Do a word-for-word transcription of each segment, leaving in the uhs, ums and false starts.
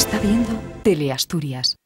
Está viendo Tele Asturias.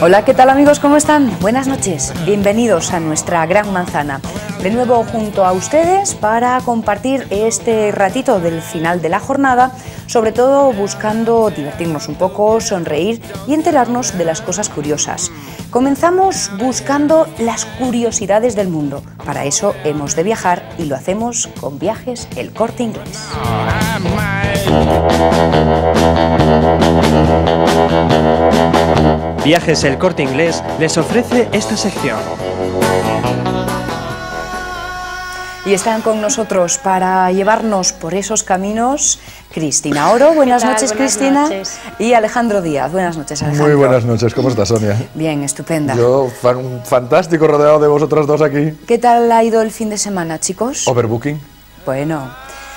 Hola, ¿qué tal amigos? ¿Cómo están? Buenas noches, bienvenidos a nuestra Gran Manzana. De nuevo junto a ustedes para compartir este ratito del final de la jornada, sobre todo buscando divertirnos un poco, sonreír y enterarnos de las cosas curiosas. Comenzamos buscando las curiosidades del mundo. Para eso hemos de viajar y lo hacemos con Viajes El Corte Inglés. Viajes El Corte Inglés les ofrece esta sección. Y están con nosotros para llevarnos por esos caminos Cristina Oro, buenas noches buenas Cristina, noches. Y Alejandro Díaz, buenas noches Alejandro. Muy buenas noches, ¿cómo estás Sonia? Bien, estupenda. Yo, fan, fantástico rodeado de vosotras dos aquí. ¿Qué tal ha ido el fin de semana chicos? Overbooking. Bueno...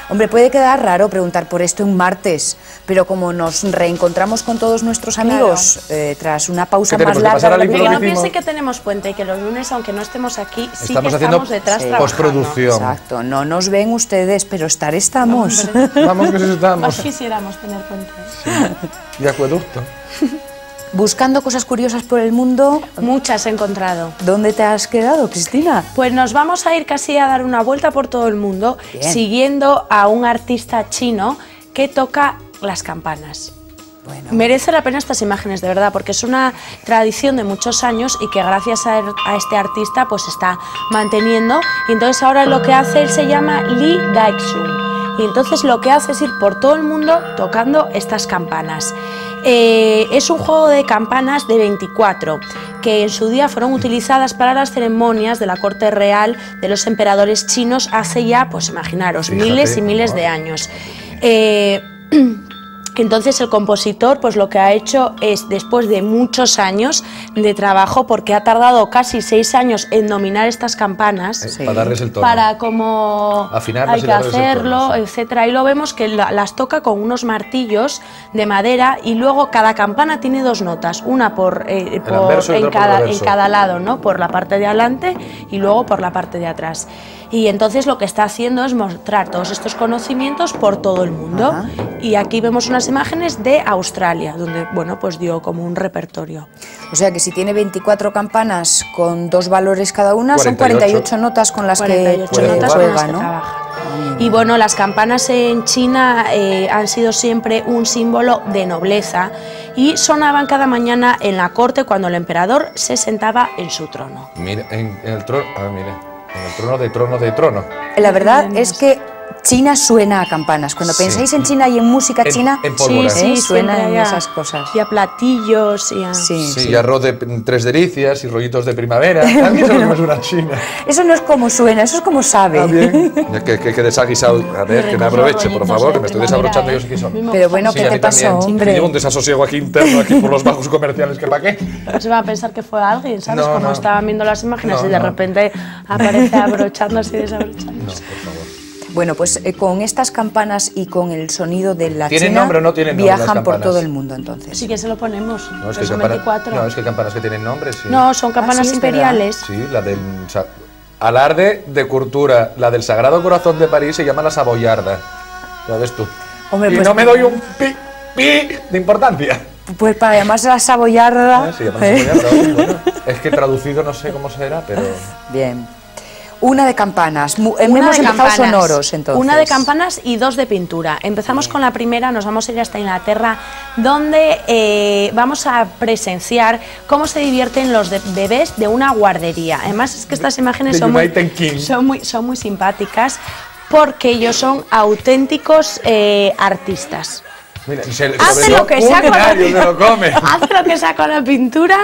Hombre, puede quedar raro preguntar por esto un martes, pero como nos reencontramos con todos nuestros amigos claro. eh, tras una pausa más larga... La pero no piense que tenemos puente y que los lunes, aunque no estemos aquí, estamos sí que estamos detrás sí. Postproducción. Exacto, no nos ven ustedes, pero estar estamos. Vamos que sí estamos. Nos quisiéramos tener puente. Sí. Y acueducto. Buscando cosas curiosas por el mundo... Muchas he encontrado. ¿Dónde te has quedado, Cristina? Pues nos vamos a ir casi a dar una vuelta por todo el mundo, bien, siguiendo a un artista chino que toca las campanas. Bueno. Merece la pena estas imágenes, de verdad, porque es una tradición de muchos años y que gracias a, a este artista pues está manteniendo. Y entonces ahora lo que hace, él se llama Li Daixu. Y entonces lo que hace es ir por todo el mundo tocando estas campanas. Eh, es un juego de campanas de veinticuatro, que en su día fueron utilizadas para las ceremonias de la corte real de los emperadores chinos hace ya, pues imaginaros, fíjate, miles y miles de años. Eh, Entonces el compositor pues lo que ha hecho es, después de muchos años de trabajo, porque ha tardado casi seis años en dominar estas campanas, sí, para darles el tono, para como afinarlas, hay que hacerlo, etcétera. Y lo vemos que las toca con unos martillos de madera y luego cada campana tiene dos notas, una por, eh, por en, cada, por en cada lado, ¿no? Por la parte de adelante y luego por la parte de atrás. Y entonces lo que está haciendo es mostrar todos estos conocimientos por todo el mundo. Ajá. Y aquí vemos unas imágenes de Australia, donde bueno, pues dio como un repertorio. O sea que si tiene veinticuatro campanas con dos valores cada una, cuarenta y ocho. Son cuarenta y ocho notas con las cuarenta y ocho que notas juega, con las que ¿no? trabaja. Y bueno, las campanas en China eh, han sido siempre un símbolo de nobleza y sonaban cada mañana en la corte cuando el emperador se sentaba en su trono. Mira, en, en el trono, ah, mira. En el trono de trono de trono. La verdad es que China suena a campanas. Cuando sí. pensáis en China y en música en, china, en sí, sí, ¿eh? Suena en esas cosas. Y a platillos y a... Sí, sí, sí. Y arroz de tres delicias y rollitos de primavera. También bueno, eso no es China. Eso no es como suena, eso es como sabe. Ah, bien. que, que, que desaguisado. A ver, que me aproveche, por favor, que me estoy desabrochando yo sé que son. Pero bueno, sí, ¿qué te pasó, también, hombre? Llevo un desasosiego aquí interno, aquí por los bajos comerciales, que para qué. Se va a pensar que fue alguien, ¿sabes? No, como no. Estaban viendo las imágenes no, y de no. repente aparece abrochándose y desabrochando. No, por favor. Bueno, pues eh, con estas campanas y con el sonido de la ¿Tienen China nombre o no tienen nombre, viajan por todo el mundo entonces? Sí que se lo ponemos, no, es que son veinticuatro. No, es que campanas que tienen nombres. Sí. No, son campanas ah, sí, imperiales. Sí, la del o sea, alarde de cultura, la del Sagrado Corazón de París se llama la Saboyarda, ¿sabes tú? Hombre, y pues no me doy un pi, pi de importancia. Pues para llamarse la Saboyarda... Ah, sí, llamarse la Saboyarda, bueno, es que traducido no sé cómo será, pero... Bien. Una de campanas, hemos empezado sonoros entonces. Una de campanas y dos de pintura. Empezamos con la primera, nos vamos a ir hasta Inglaterra, donde eh, vamos a presenciar cómo se divierten los de bebés de una guardería. Además es que estas imágenes son muy, son, muy, son muy simpáticas porque ellos son auténticos eh, artistas. Mira, se, hace lo que saco la pintura, hace lo que saco la pintura,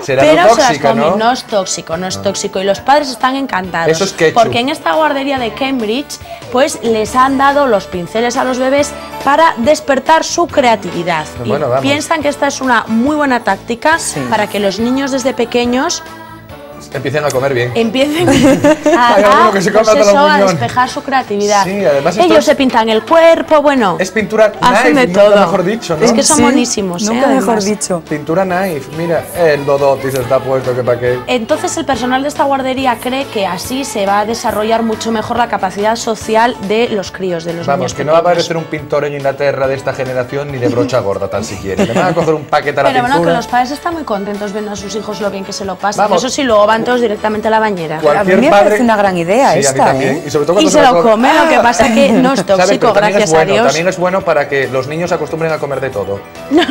será pero tóxico, se las come. ¿No? No es tóxico, no es no. tóxico y los padres están encantados. Eso es ketchup. Porque en esta guardería de Cambridge, pues les han dado los pinceles a los bebés para despertar su creatividad. Pues bueno, y piensan que esta es una muy buena táctica sí. para que los niños desde pequeños empiecen a comer bien. Empiecen a, a, que se pues eso, a despejar su creatividad. Sí, además ellos es, se pintan el cuerpo, bueno. Es pintura hacen knife, de todo. Nunca mejor dicho, ¿no? Es que son sí, buenísimos. Nunca eh, mejor dicho. Pintura knife, mira, el dodot se está puesto, que para qué. Entonces el personal de esta guardería cree que así se va a desarrollar mucho mejor la capacidad social de los críos, de los Vamos, niños que pequeños. No va a aparecer un pintor en Inglaterra de esta generación ni de brocha gorda, tan siquiera. Le van a coger un paquete a la Pero pintura. Bueno, que los padres están muy contentos viendo a sus hijos lo bien que se lo pasan. Vamos. Eso sí, luego van todos directamente a la bañera. A mí me parece una gran idea sí, esta, ¿eh? Y, sobre todo y se, se lo come, lo que pasa es que no es tóxico, gracias es bueno, a Dios. También es bueno para que los niños se acostumbren a comer de todo. No,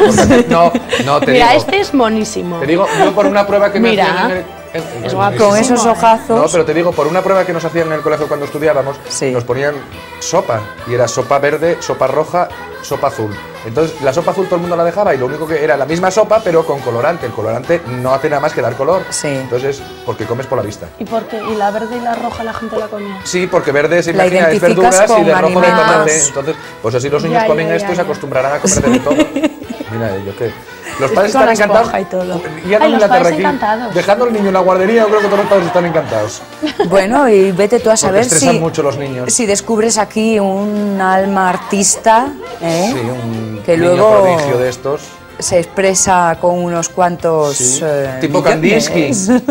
no, no te Mira, digo, este es monísimo. Te digo, yo por una prueba que Mira. me hacían... En el, en, es guapo, con esos ojazos. No, pero te digo, por una prueba que nos hacían en el colegio cuando estudiábamos, sí. nos ponían sopa, y era sopa verde, sopa roja, sopa azul. Entonces, la sopa azul todo el mundo la dejaba y lo único que era la misma sopa, pero con colorante. El colorante no hace nada más que dar color. Sí. Entonces, porque comes por la vista. ¿Y por qué? ¿Y la verde y la roja la gente la comía? Sí, porque verde se imagina es verduras y de rojo de tomate. Entonces, pues así los niños ya, comen ya, esto ya, y se acostumbrarán ya. a comer de todo. Mira, yo qué... Los padres están encantados. Y todo. Y Ay, los padres aquí, encantados. Dejando al niño en la guardería, yo creo que todos los padres están encantados. Bueno, y vete tú a saber si, mucho los niños. si descubres aquí un alma artista, ¿eh? Sí, un que niño luego prodigio de estos. Se expresa con unos cuantos. Sí. Eh, tipo Kandinsky. Sí,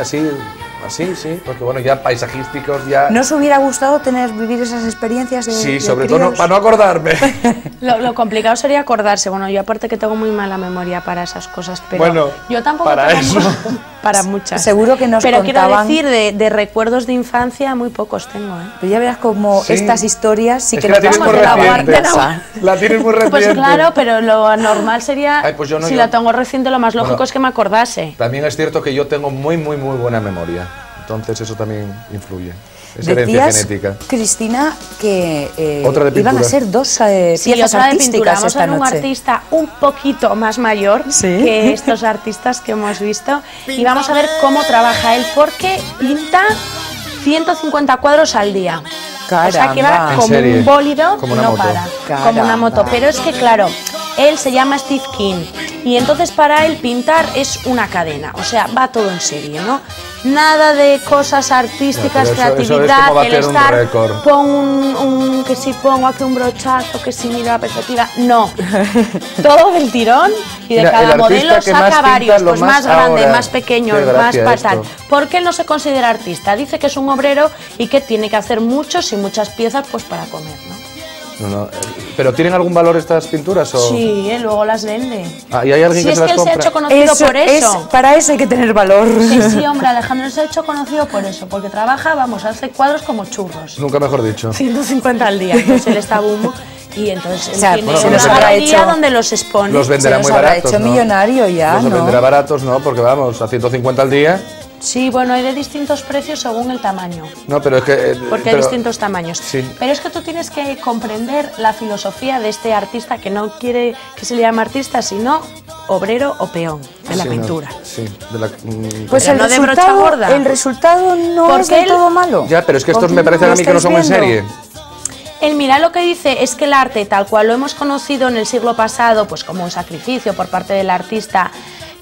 así. Sí, sí, porque bueno, ya paisajísticos, ya... ¿No os hubiera gustado tener, vivir esas experiencias de Sí, de sobre críos? todo no, para no acordarme. lo, lo complicado sería acordarse, bueno, yo aparte que tengo muy mala memoria para esas cosas, pero bueno, yo tampoco para eso. Muy, para muchas. Seguro que nos Pero contaban... quiero decir, de, de recuerdos de infancia muy pocos tengo, ¿eh? Pero ya verás como sí. estas historias sí es que, que nos vamos de la guardería. La tienes muy reciente. Pues claro, pero lo normal sería, Ay, pues yo no, si yo... la tengo reciente, lo más lógico bueno, es que me acordase. También es cierto que yo tengo muy, muy, muy buena memoria. Entonces eso también influye. Es herencia genética. Cristina, que eh, iban a ser dos eh, sí, piezas otra artísticas de pintura. Vamos esta a ver un noche. artista un poquito más mayor ¿Sí? que estos artistas que hemos visto. Y vamos a ver cómo trabaja él, porque pinta ciento cincuenta cuadros al día. Caramba. O sea que va como un bólido, como no moto. para, Caramba. como una moto. Pero es que claro, él se llama Steve King. Y entonces para él pintar es una cadena, o sea, va todo en serio, ¿no? Nada de cosas artísticas, no, eso, creatividad, eso es el estar, un pon un, un, que si pongo aquí un brochazo, que si mira la perspectiva, no. Todo del tirón y de mira, cada modelo saca varios, pues más, más grande, ahora. más pequeño, más patal. Porque él no se considera artista, dice que es un obrero y que tiene que hacer muchos y muchas piezas pues para comer, ¿no? No, no. ¿Pero tienen algún valor estas pinturas? O? Sí, ¿eh? Luego las vende. Ah, ¿y hay alguien sí, que se las compra? Sí, es que él se ha hecho conocido eso, por eso. Es, para eso hay que tener valor. Sí, sí, hombre, Alejandro se ha hecho conocido por eso, porque trabaja, vamos, hace cuadros como churros. Nunca mejor dicho. ciento cincuenta al día, entonces él está boom. Y entonces o sea, tiene bueno, una galería donde los expone. Los venderá se los muy habrá baratos, hecho ¿no? millonario ya, los ¿no? Los venderá baratos, ¿no? Porque vamos, a ciento cincuenta al día... Sí, bueno, hay de distintos precios según el tamaño. No, pero es que... Eh, Porque pero, hay distintos tamaños. Sí. Pero es que tú tienes que comprender la filosofía de este artista que no quiere que se le llame artista, sino obrero o peón de la sí, pintura. No, sí, de la... Pues el, no resultado, de brocha gorda. el resultado no Porque es del él, todo malo. Ya, pero es que estos me parecen a mí que no son viendo? en serie. El mira lo que dice es que el arte, tal cual lo hemos conocido en el siglo pasado, pues como un sacrificio por parte del artista,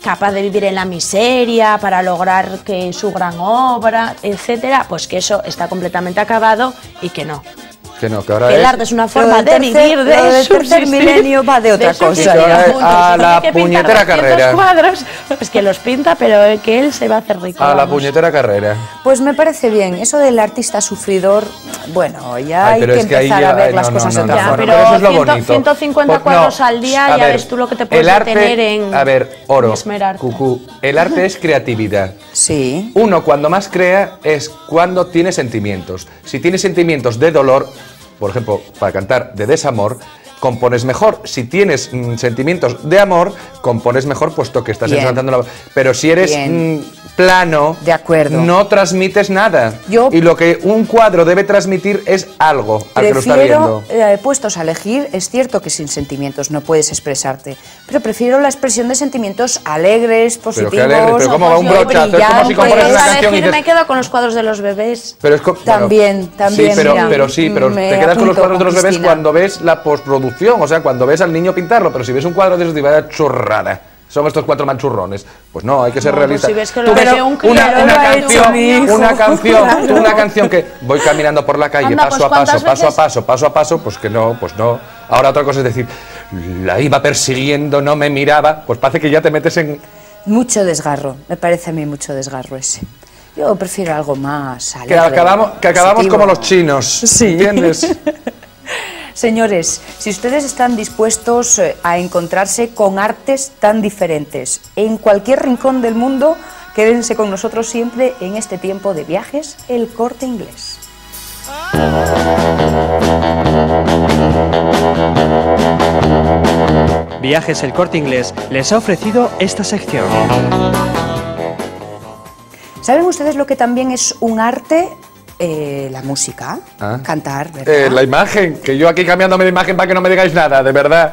capaz de vivir en la miseria para lograr que su gran obra, etcétera, pues que eso está completamente acabado y que no. Que no, que ahora el es... arte es una forma de vivir, de, de subsistir. Milenio va de otra de cosa. A, a la puñetera carrera. Cuadros, pues que los pinta, pero que él se va a hacer rico. A vamos. la puñetera carrera. Pues me parece bien. Eso del artista sufridor, bueno, ya Ay, hay que empezar que ya, a ver no, las no, cosas no, no, otra no, forma. Pero, pero eso es lo bonito. ciento cincuenta cuadros no, al día, ya ver, ves tú lo que te puedes arte, tener en... A ver, oro, cucú. El arte es creatividad. Sí. Uno, cuando más crea, es cuando tiene sentimientos. Si tiene sentimientos de dolor... Por ejemplo, para cantar de desamor, compones mejor. Si tienes mm, sentimientos de amor, compones mejor puesto que estás levantando la voz. Pero si eres m, plano, de acuerdo, no transmites nada. Yo y lo que un cuadro debe transmitir es algo al que lo está viendo. Eh, puestos a elegir, es cierto que sin sentimientos no puedes expresarte, pero prefiero la expresión de sentimientos alegres, positivos. Pero, alegre, pero como va un brochazo, es como si compones una canción y dices, me quedo con los cuadros de los bebés. Pero es bueno, también, también. Sí, pero, mira, pero sí, pero te quedas con los cuadros de los Cristina. bebés cuando ves la postproducción, o sea, cuando ves al niño pintarlo, pero si ves un cuadro de esos, te va a dar chorrada. Son estos cuatro manchurrones. Pues no, hay que ser no, realista. Pues si un una, una, canción, una canción, claro. una canción que voy caminando por la calle, Anda, paso pues, a paso, paso veces? a paso, paso a paso, pues que no, pues no. Ahora otra cosa es decir, la iba persiguiendo, no me miraba, pues parece que ya te metes en... Mucho desgarro, me parece a mí mucho desgarro ese. Yo prefiero algo más alegre, que acabamos, que acabamos como los chinos, sí. ¿entiendes? Señores, si ustedes están dispuestos a encontrarse con artes tan diferentes en cualquier rincón del mundo, quédense con nosotros siempre en este tiempo de Viajes El Corte Inglés. Viajes El Corte Inglés les ha ofrecido esta sección. ¿Saben ustedes lo que también es un arte? Eh, la música, ah. cantar, ¿verdad? Eh, la imagen, que yo aquí cambiándome de imagen para que no me digáis nada, de verdad.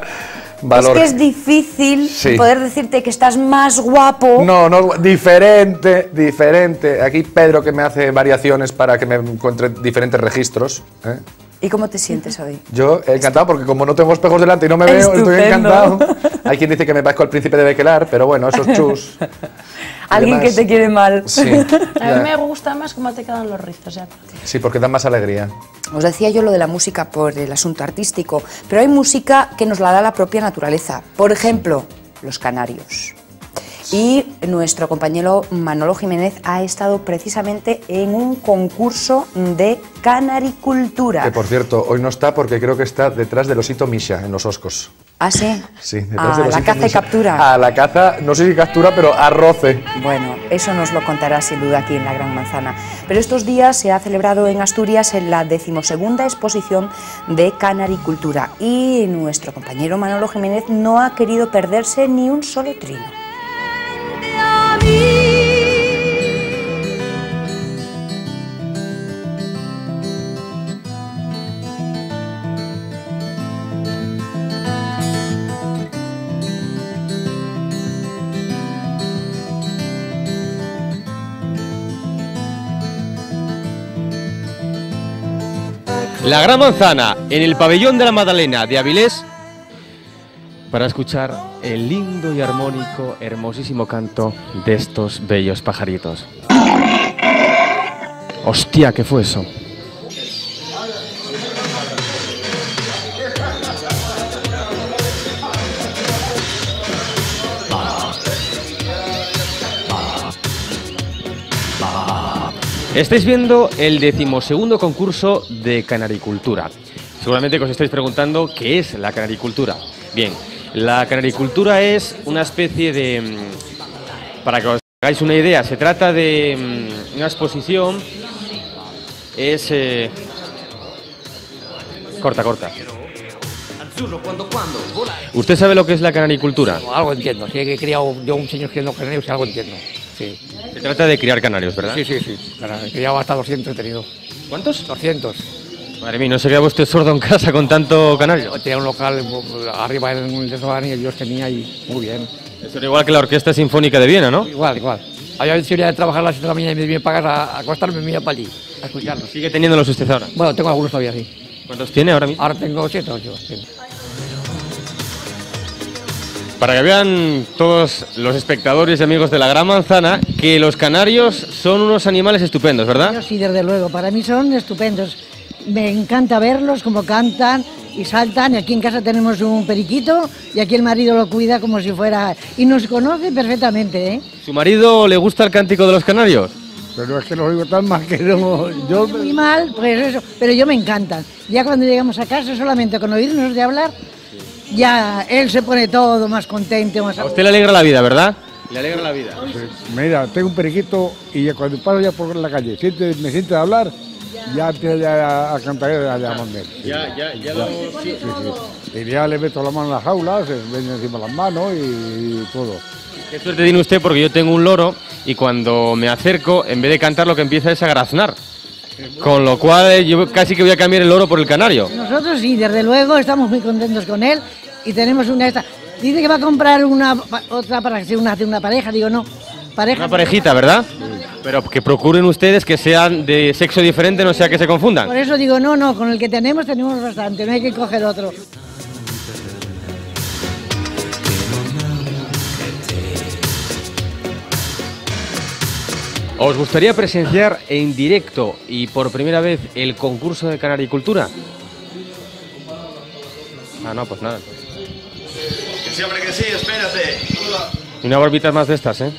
Valor. Es que es difícil sí. poder decirte que estás más guapo. No, no, diferente, diferente. Aquí Pedro que me hace variaciones para que me encuentre diferentes registros. ¿eh? ¿Y cómo te sientes hoy? Yo he encantado porque como no tengo espejos delante y no me veo, Estupendo. estoy encantado. Hay quien dice que me parezco al príncipe de Bequelar, pero bueno, eso es chus. Alguien además, que te quiere mal. Sí, a mí me gusta más cómo te quedan los rizos. Ya. Sí, porque dan más alegría. Os decía yo lo de la música por el asunto artístico, pero hay música que nos la da la propia naturaleza. Por ejemplo, los canarios. Y nuestro compañero Manolo Jiménez ha estado precisamente en un concurso de canaricultura. Que por cierto, hoy no está porque creo que está detrás del osito Misha, en los Oscos. ¿Ah, sí? Sí, detrás de los osito Misha. A la caza y captura. A la caza, no sé si captura, pero a roce. Bueno, eso nos lo contará sin duda aquí en La Gran Manzana. Pero estos días se ha celebrado en Asturias en la decimosegunda exposición de canaricultura. Y nuestro compañero Manolo Jiménez no ha querido perderse ni un solo trino. La Gran Manzana, en el pabellón de la Magdalena de Avilés, para escuchar el lindo y armónico, hermosísimo canto de estos bellos pajaritos. ¡Hostia, qué fue eso! Estáis viendo el decimosegundo concurso de canaricultura. Seguramente que os estáis preguntando qué es la canaricultura. Bien, la canaricultura es una especie de... Para que os hagáis una idea, se trata de una exposición... Es... Eh, corta, corta. ¿Usted sabe lo que es la canaricultura? No, algo entiendo, sí, que he criado yo un señor criando canarios, algo entiendo. Sí. Se trata de criar canarios, ¿verdad? Sí, sí, sí. He criado hasta doscientos he tenido. ¿Cuántos? doscientos. Madre mía, ¿no se quedaba usted sordo en casa con tanto canario? Tenía un local arriba en el desván y yo los tenía y muy bien. Eso era igual que la Orquesta Sinfónica de Viena, ¿no? Igual, igual. Había posibilidad de trabajar a las siete de la mañana y me venía a pagar a acostarme y me iba para allí, a escucharlos. ¿Sigue teniéndolos usted ahora? Bueno, tengo algunos todavía, sí. ¿Cuántos tiene ahora mismo? Ahora tengo siete o ocho. Sí. Para que vean todos los espectadores y amigos de La Gran Manzana que los canarios son unos animales estupendos, ¿verdad? Sí, desde luego, para mí son estupendos. Me encanta verlos como cantan y saltan. Aquí en casa tenemos un periquito y aquí el marido lo cuida como si fuera... Y nos conoce perfectamente, ¿eh? ¿Su marido le gusta el cántico de los canarios? Pero es que los oigo tan mal que no... Yo... Muy mal, pues eso, pero yo me encantan. Ya cuando llegamos a casa solamente con oírnos de hablar, ya él se pone todo más contento, más... A usted le alegra la vida, ¿verdad? Le alegra la vida. Pues, mira, tengo un periquito y cuando paro ya por la calle, me siento a hablar... ya empieza a cantar allá donde él. Ya, ya, ya lo... Sí, sí, sí. Y ya le meto la mano en las jaulas, se ven encima las manos y todo. Qué suerte tiene usted, porque yo tengo un loro y cuando me acerco, en vez de cantar, lo que empieza es a graznar. Con lo cual yo casi que voy a cambiar el loro por el canario. Nosotros sí, desde luego estamos muy contentos con él y tenemos una esta. Dice que va a comprar una otra para que sea una, una pareja, digo no. Pareja, una parejita, ¿verdad? Pero que procuren ustedes que sean de sexo diferente, no sea que se confundan. Por eso digo, no, no, con el que tenemos, tenemos bastante, no hay que coger otro. ¿Os gustaría presenciar en directo y por primera vez el concurso de canaricultura? Ah, no, pues nada. Que sí, hombre, que sí, espérate. Y una barbita más de estas, ¿eh?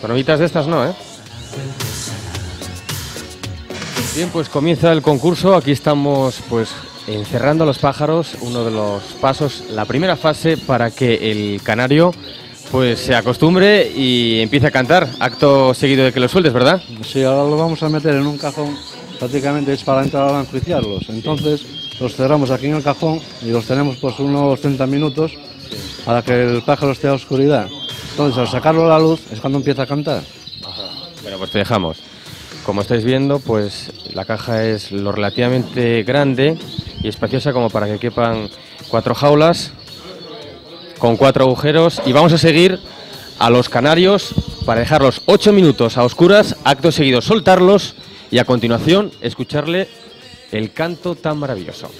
Barbitas de estas no, ¿eh? Bien, pues comienza el concurso. Aquí estamos, pues, encerrando a los pájaros. Uno de los pasos, la primera fase para que el canario, pues, se acostumbre y empiece a cantar. Acto seguido de que lo sueltes, ¿verdad? Sí, ahora lo vamos a meter en un cajón. Prácticamente es para entrar a enjuiciarlos. Entonces, los cerramos aquí en el cajón y los tenemos, pues, unos treinta minutos para que el pájaro esté a oscuridad. Entonces, al sacarlo a la luz es cuando empieza a cantar. Ajá. Bueno, pues te dejamos. Como estáis viendo, pues la caja es lo relativamente grande y espaciosa como para que quepan cuatro jaulas con cuatro agujeros. Y vamos a seguir a los canarios para dejarlos ocho minutos a oscuras, acto seguido soltarlos y a continuación escucharle el canto tan maravilloso.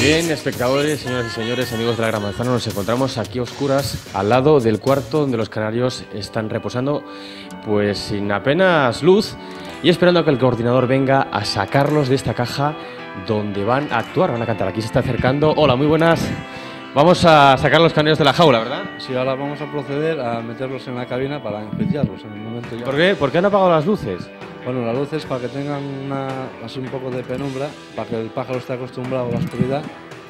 Bien, espectadores, señoras y señores, amigos de la Gran Manzana, nos encontramos aquí a oscuras al lado del cuarto donde los canarios están reposando, pues sin apenas luz y esperando a que el coordinador venga a sacarlos de esta caja donde van a actuar, van a cantar. Aquí se está acercando. Hola, muy buenas. Vamos a sacar los canarios de la jaula, ¿verdad? Sí, ahora vamos a proceder a meterlos en la cabina para enjuiciarlos en el momento ya. ¿Por qué? ¿Por qué han apagado las luces? Bueno, las luces para que tengan una, así un poco de penumbra, para que el pájaro esté acostumbrado a la oscuridad.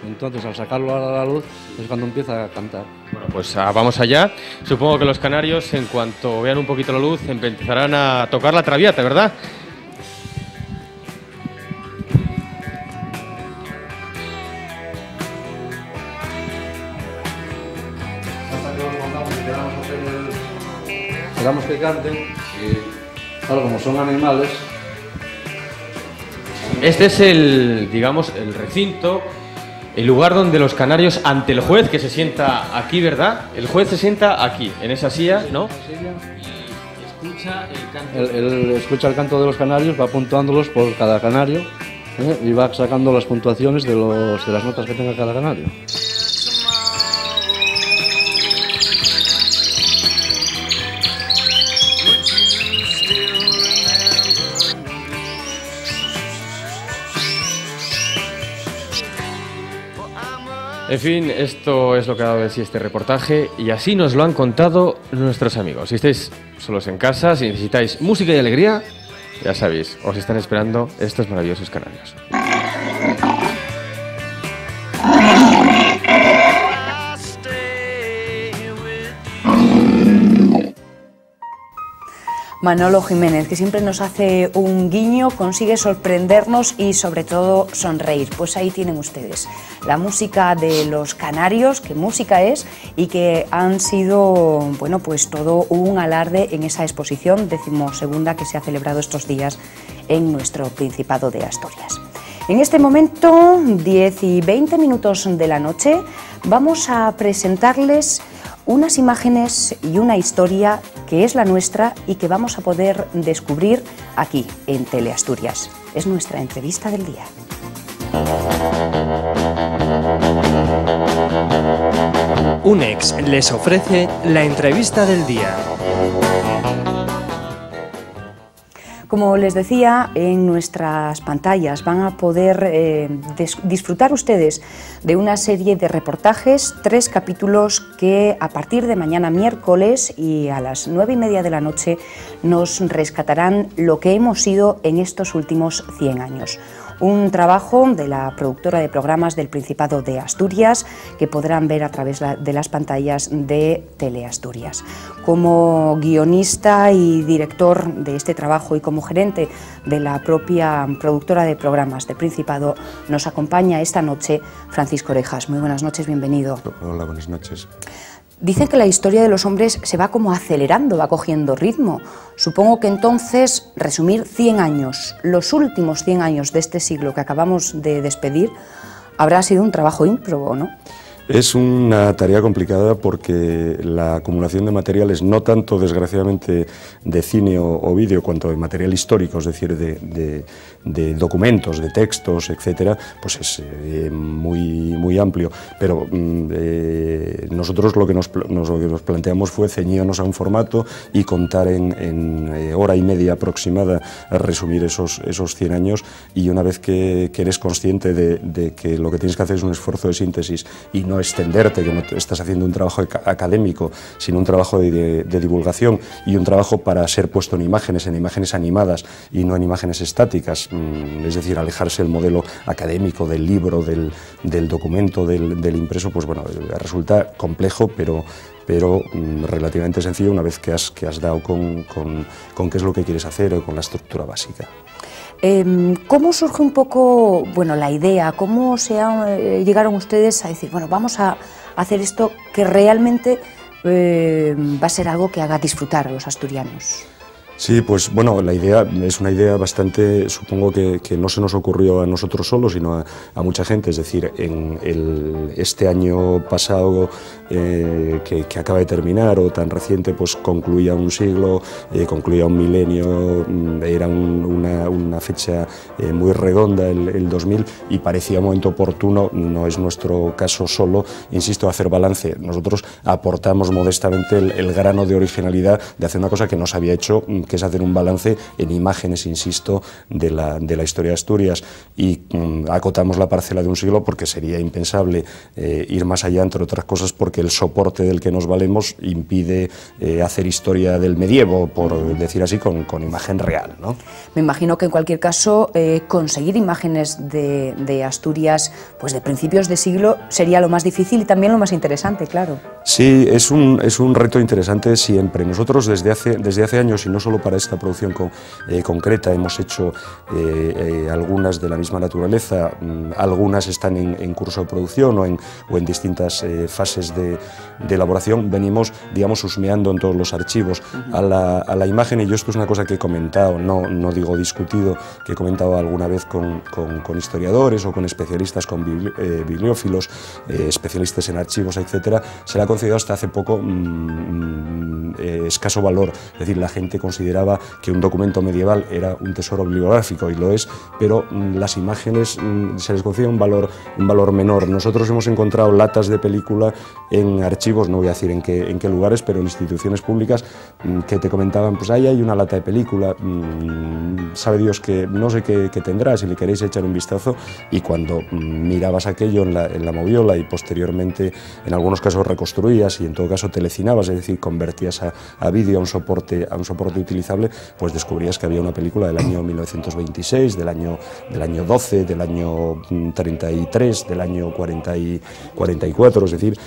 Entonces, al sacarlo a la luz, es cuando empieza a cantar. Bueno, pues ah, vamos allá. Supongo que los canarios, en cuanto vean un poquito la luz, empezarán a tocar la Traviata, ¿verdad? Hasta que los mandamos y quedamos a hacer el... Quedamos que canten y... Claro, como son animales... Este es el, digamos, el recinto, el lugar donde los canarios, ante el juez, que se sienta aquí, ¿verdad? El juez se sienta aquí, en esa silla, ¿no? Y escucha el canto. Él, él escucha el canto de los canarios, va apuntándolos por cada canario, ¿eh? Y va sacando las puntuaciones de, los, de las notas que tenga cada canario. En fin, esto es lo que ha dado de sí este reportaje y así nos lo han contado nuestros amigos. Si estáis solos en casa, si necesitáis música y alegría, ya sabéis, os están esperando estos maravillosos canarios. Manolo Jiménez, que siempre nos hace un guiño, consigue sorprendernos y sobre todo sonreír. Pues ahí tienen ustedes la música de los canarios, que música es y que han sido, bueno, pues todo un alarde en esa exposición decimosegunda que se ha celebrado estos días en nuestro Principado de Asturias. En este momento, diez y veinte minutos de la noche, vamos a presentarles unas imágenes y una historia que es la nuestra y que vamos a poder descubrir aquí en Tele Asturias. Es nuestra entrevista del día. U N E X les ofrece la entrevista del día. Como les decía, en nuestras pantallas van a poder eh, disfrutar ustedes de una serie de reportajes, tres capítulos que a partir de mañana miércoles y a las nueve y media de la noche nos rescatarán lo que hemos sido en estos últimos cien años. Un trabajo de la productora de programas del Principado de Asturias que podrán ver a través de las pantallas de Tele Asturias. Como guionista y director de este trabajo y como gerente de la propia productora de programas del Principado, nos acompaña esta noche Francisco Orejas. Muy buenas noches, bienvenido. Hola, buenas noches. Dicen que la historia de los hombres se va como acelerando, va cogiendo ritmo. Supongo que entonces, resumir cien años, los últimos cien años de este siglo que acabamos de despedir, habrá sido un trabajo ímprobo, ¿no? Es una tarea complicada porque la acumulación de materiales, no tanto desgraciadamente de cine o, o vídeo, cuanto de material histórico, es decir, de, de, de documentos, de textos, etcétera, pues es eh, muy, muy amplio. Pero eh, nosotros lo que nos, nos, lo que nos planteamos fue ceñirnos a un formato y contar en, en eh, hora y media aproximada a resumir esos, esos cien años, y una vez que, que eres consciente de, de que lo que tienes que hacer es un esfuerzo de síntesis y no extenderte, que no estás haciendo un trabajo académico, sino un trabajo de, de, de divulgación y un trabajo para ser puesto en imágenes, en imágenes animadas y no en imágenes estáticas, es decir, alejarse del modelo académico, del libro, del, del documento, del, del impreso, pues bueno, resulta complejo, pero... pero mmm, relativamente sencillo una vez que has, que has dado con, con, con qué es lo que quieres hacer o con la estructura básica. Eh, ¿Cómo surge un poco, bueno, la idea? ¿Cómo se ha, eh, llegaron ustedes a decir, bueno, vamos a hacer esto que realmente eh, va a ser algo que haga disfrutar a los asturianos? Sí, pues bueno, la idea es una idea bastante, supongo que, que no se nos ocurrió a nosotros solos, sino a, a mucha gente. Es decir, en el, este año pasado eh, que, que acaba de terminar, o tan reciente, pues concluía un siglo, eh, concluía un milenio, era un, una, una fecha eh, muy redonda, el, el dos mil, y parecía un momento oportuno, no es nuestro caso solo, insisto, hacer balance. Nosotros aportamos modestamente el, el grano de originalidad de hacer una cosa que no se había hecho, que es hacer un balance en imágenes, insisto, de la, de la historia de Asturias, y mmm, acotamos la parcela de un siglo porque sería impensable eh, ir más allá, entre otras cosas porque el soporte del que nos valemos impide eh, hacer historia del medievo, por decir así, con, con imagen real, ¿no? Me imagino que en cualquier caso eh, conseguir imágenes de, de Asturias pues de principios de siglo sería lo más difícil y también lo más interesante, claro. Sí, es un, es un reto interesante siempre. Nosotros desde hace, desde hace años, y no solo para esta producción con, eh, concreta, hemos hecho eh, eh, algunas de la misma naturaleza, algunas están en, en curso de producción o en, o en distintas eh, fases de, de elaboración, venimos, digamos, husmeando en todos los archivos a la, a la imagen, y yo esto es una cosa que he comentado, no, no digo discutido, que he comentado alguna vez con, con, con historiadores o con especialistas, con bibli, eh, bibliófilos, eh, especialistas en archivos, etcétera, se le ha concedido hasta hace poco mmm, eh, escaso valor, es decir, la gente considera consideraba que un documento medieval era un tesoro bibliográfico, y lo es, pero las imágenes se les concede un valor, un valor menor. Nosotros hemos encontrado latas de película en archivos, no voy a decir en qué, en qué lugares, pero en instituciones públicas que te comentaban, pues ahí hay una lata de película, sabe Dios que no sé qué, qué tendrá, si le queréis echar un vistazo, y cuando mirabas aquello en la, en la moviola y posteriormente en algunos casos reconstruías y en todo caso telecinabas, es decir, convertías a, a vídeo, a un soporte, a un soporte utilizado, pues descubrías que había una película del año mil novecientos veintiséis, del año, del año doce, del año treinta y tres, del año cuarenta y cuatro, es decir,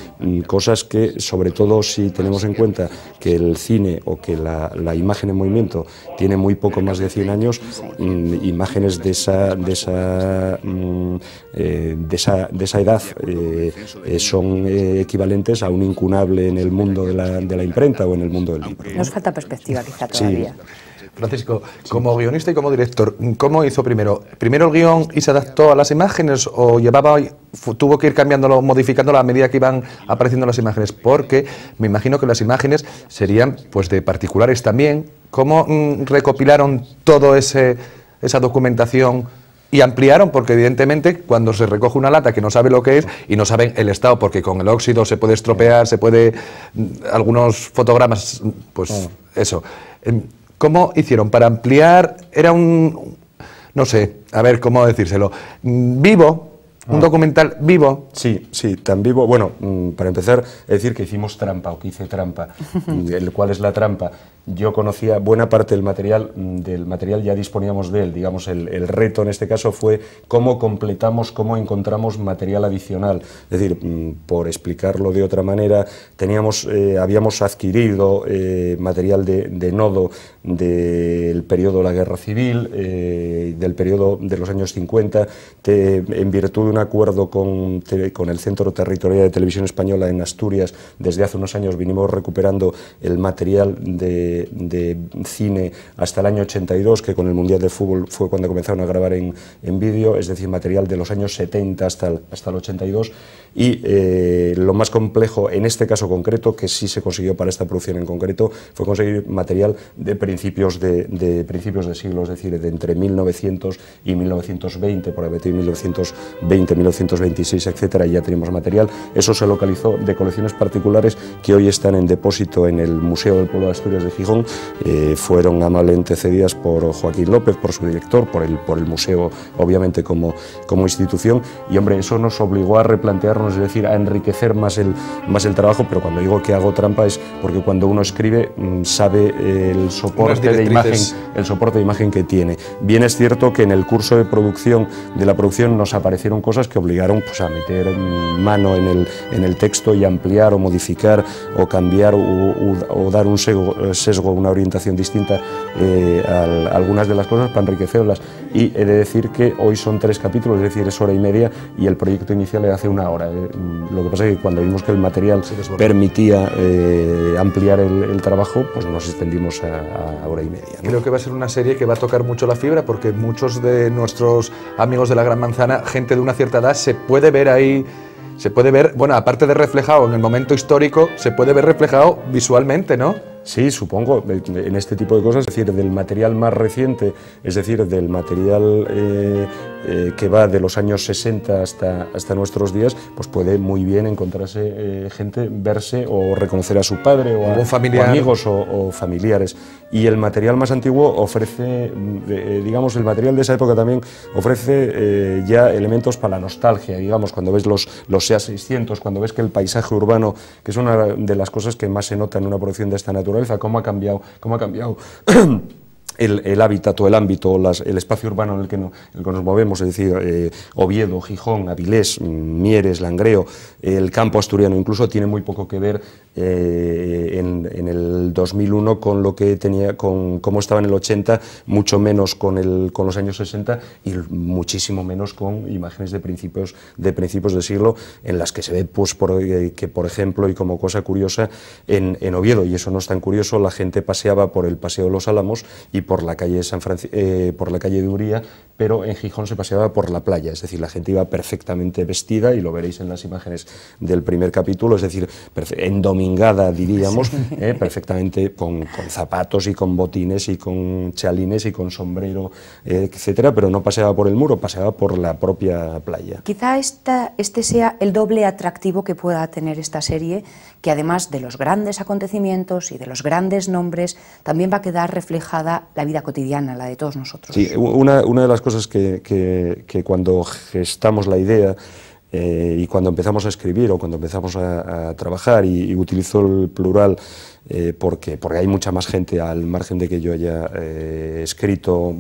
cosas que, sobre todo si tenemos en cuenta que el cine o que la, la imagen en movimiento tiene muy poco más de cien años, imágenes de esa, de esa, de esa, de esa edad eh, son equivalentes a un incunable en el mundo de la, de la imprenta o en el mundo del libro, ¿no? Nos falta perspectiva, quizá, todavía. Sí. Francisco, como guionista y como director, ¿cómo hizo primero? ¿Primero el guión y se adaptó a las imágenes o llevaba, tuvo que ir cambiándolo, modificándolo a medida que iban apareciendo las imágenes? Porque me imagino que las imágenes serían pues de particulares también. ¿Cómo mm, recopilaron todo ese, esa documentación y ampliaron? Porque evidentemente cuando se recoge una lata que no sabe lo que es y no saben el estado, porque con el óxido se puede estropear, se puede... algunos fotogramas, pues... eso. ¿Cómo hicieron para ampliar era un, no sé, a ver cómo decírselo, vivo. Ah. ¿Un documental vivo? Sí, sí, tan vivo. Bueno, para empezar, decir que hicimos trampa, o que hice trampa. El, ¿cuál es la trampa? Yo conocía buena parte del material, del material ya disponíamos de él. Digamos, el, el reto en este caso fue cómo completamos, cómo encontramos material adicional. Es decir, por explicarlo de otra manera, teníamos, eh, habíamos adquirido eh, material de, de nodo del periodo de la Guerra Civil, eh, del periodo de los años cincuenta, te, en virtud de un acuerdo con, con el Centro Territorial de Televisión Española en Asturias. Desde hace unos años vinimos recuperando el material de, de cine hasta el año ochenta y dos, que con el Mundial de Fútbol fue cuando comenzaron a grabar en, en vídeo, es decir, material de los años setenta hasta el, hasta el ochenta y dos, y eh, lo más complejo en este caso concreto, que sí se consiguió para esta producción en concreto, fue conseguir material de principios de, de, principios de siglo, es decir, de entre mil novecientos y mil novecientos veinte, por ejemplo, mil novecientos veinte, mil novecientos veintiséis, etcétera, y ya tenemos material. Eso se localizó de colecciones particulares que hoy están en depósito en el Museo del Pueblo de Asturias de Gijón. Eh, fueron amablemente cedidas por Joaquín López, por su director, por el, por el museo, obviamente, como, como institución, y, hombre, eso nos obligó a replantearnos, es decir, a enriquecer más el, más el trabajo. Pero cuando digo que hago trampa es porque cuando uno escribe sabe el soporte de imagen, el soporte de imagen que tiene. Bien es cierto que en el curso de producción de la producción nos aparecieron cosas que obligaron, pues, a meter mano en el, en el texto y ampliar o modificar o cambiar o, o, o dar un sesgo, sesgo una orientación distinta eh, a, a algunas de las cosas para enriquecerlas. Y he de decir que hoy son tres capítulos, es decir, es hora y media, y el proyecto inicial era hace una hora. Lo que pasa es que cuando vimos que el material permitía eh, ampliar el, el trabajo, pues nos extendimos a, a hora y media, ¿no? Creo que va a ser una serie que va a tocar mucho la fibra, porque muchos de nuestros amigos de la Gran Manzana, gente de una cierta edad, se puede ver ahí, se puede ver, bueno, aparte de reflejado en el momento histórico, se puede ver reflejado visualmente, ¿no? Sí, supongo, en este tipo de cosas, es decir, del material más reciente, es decir, del material eh, eh, que va de los años sesenta hasta, hasta nuestros días, pues puede muy bien encontrarse eh, gente, verse o reconocer a su padre o a familiar, o amigos o, o familiares. Y el material más antiguo ofrece, eh, digamos, el material de esa época también ofrece eh, ya elementos para la nostalgia, digamos, cuando ves los, los S E A seiscientos, cuando ves que el paisaje urbano, que es una de las cosas que más se nota en una producción de esta naturaleza, cómo ha cambiado, cómo ha cambiado el, el hábitat o el ámbito o las, el espacio urbano en el que, no, en el que nos movemos, es decir, eh, Oviedo, Gijón, Avilés, Mieres, Langreo, el campo asturiano incluso tiene muy poco que ver eh, en, en el dos mil uno con lo que tenía, con cómo estaba en el ochenta, mucho menos con, el, con los años sesenta y muchísimo menos con imágenes de principios de principios de siglo, en las que se ve, pues, por, eh, que, por ejemplo, y como cosa curiosa, en, en Oviedo, y eso no es tan curioso, la gente paseaba por el Paseo de los Álamos y por la calle San Francisco, eh, por la calle de Uría, pero en Gijón se paseaba por la playa, es decir, la gente iba perfectamente vestida, y lo veréis en las imágenes del primer capítulo, es decir, endomingada, diríamos, eh, perfectamente con, con zapatos y con botines y con chalines y con sombrero, eh, etcétera, pero no paseaba por el muro, paseaba por la propia playa. Quizá esta, este sea el doble atractivo que pueda tener esta serie, que además de los grandes acontecimientos y de los grandes nombres, también va a quedar reflejada la vida cotidiana, la de todos nosotros. Sí, una, una de las cosas que, que, que cuando gestamos la idea eh, y cuando empezamos a escribir o cuando empezamos a, a trabajar, y, y utilizo el plural, Eh, porque, porque hay mucha más gente al margen de que yo haya eh, escrito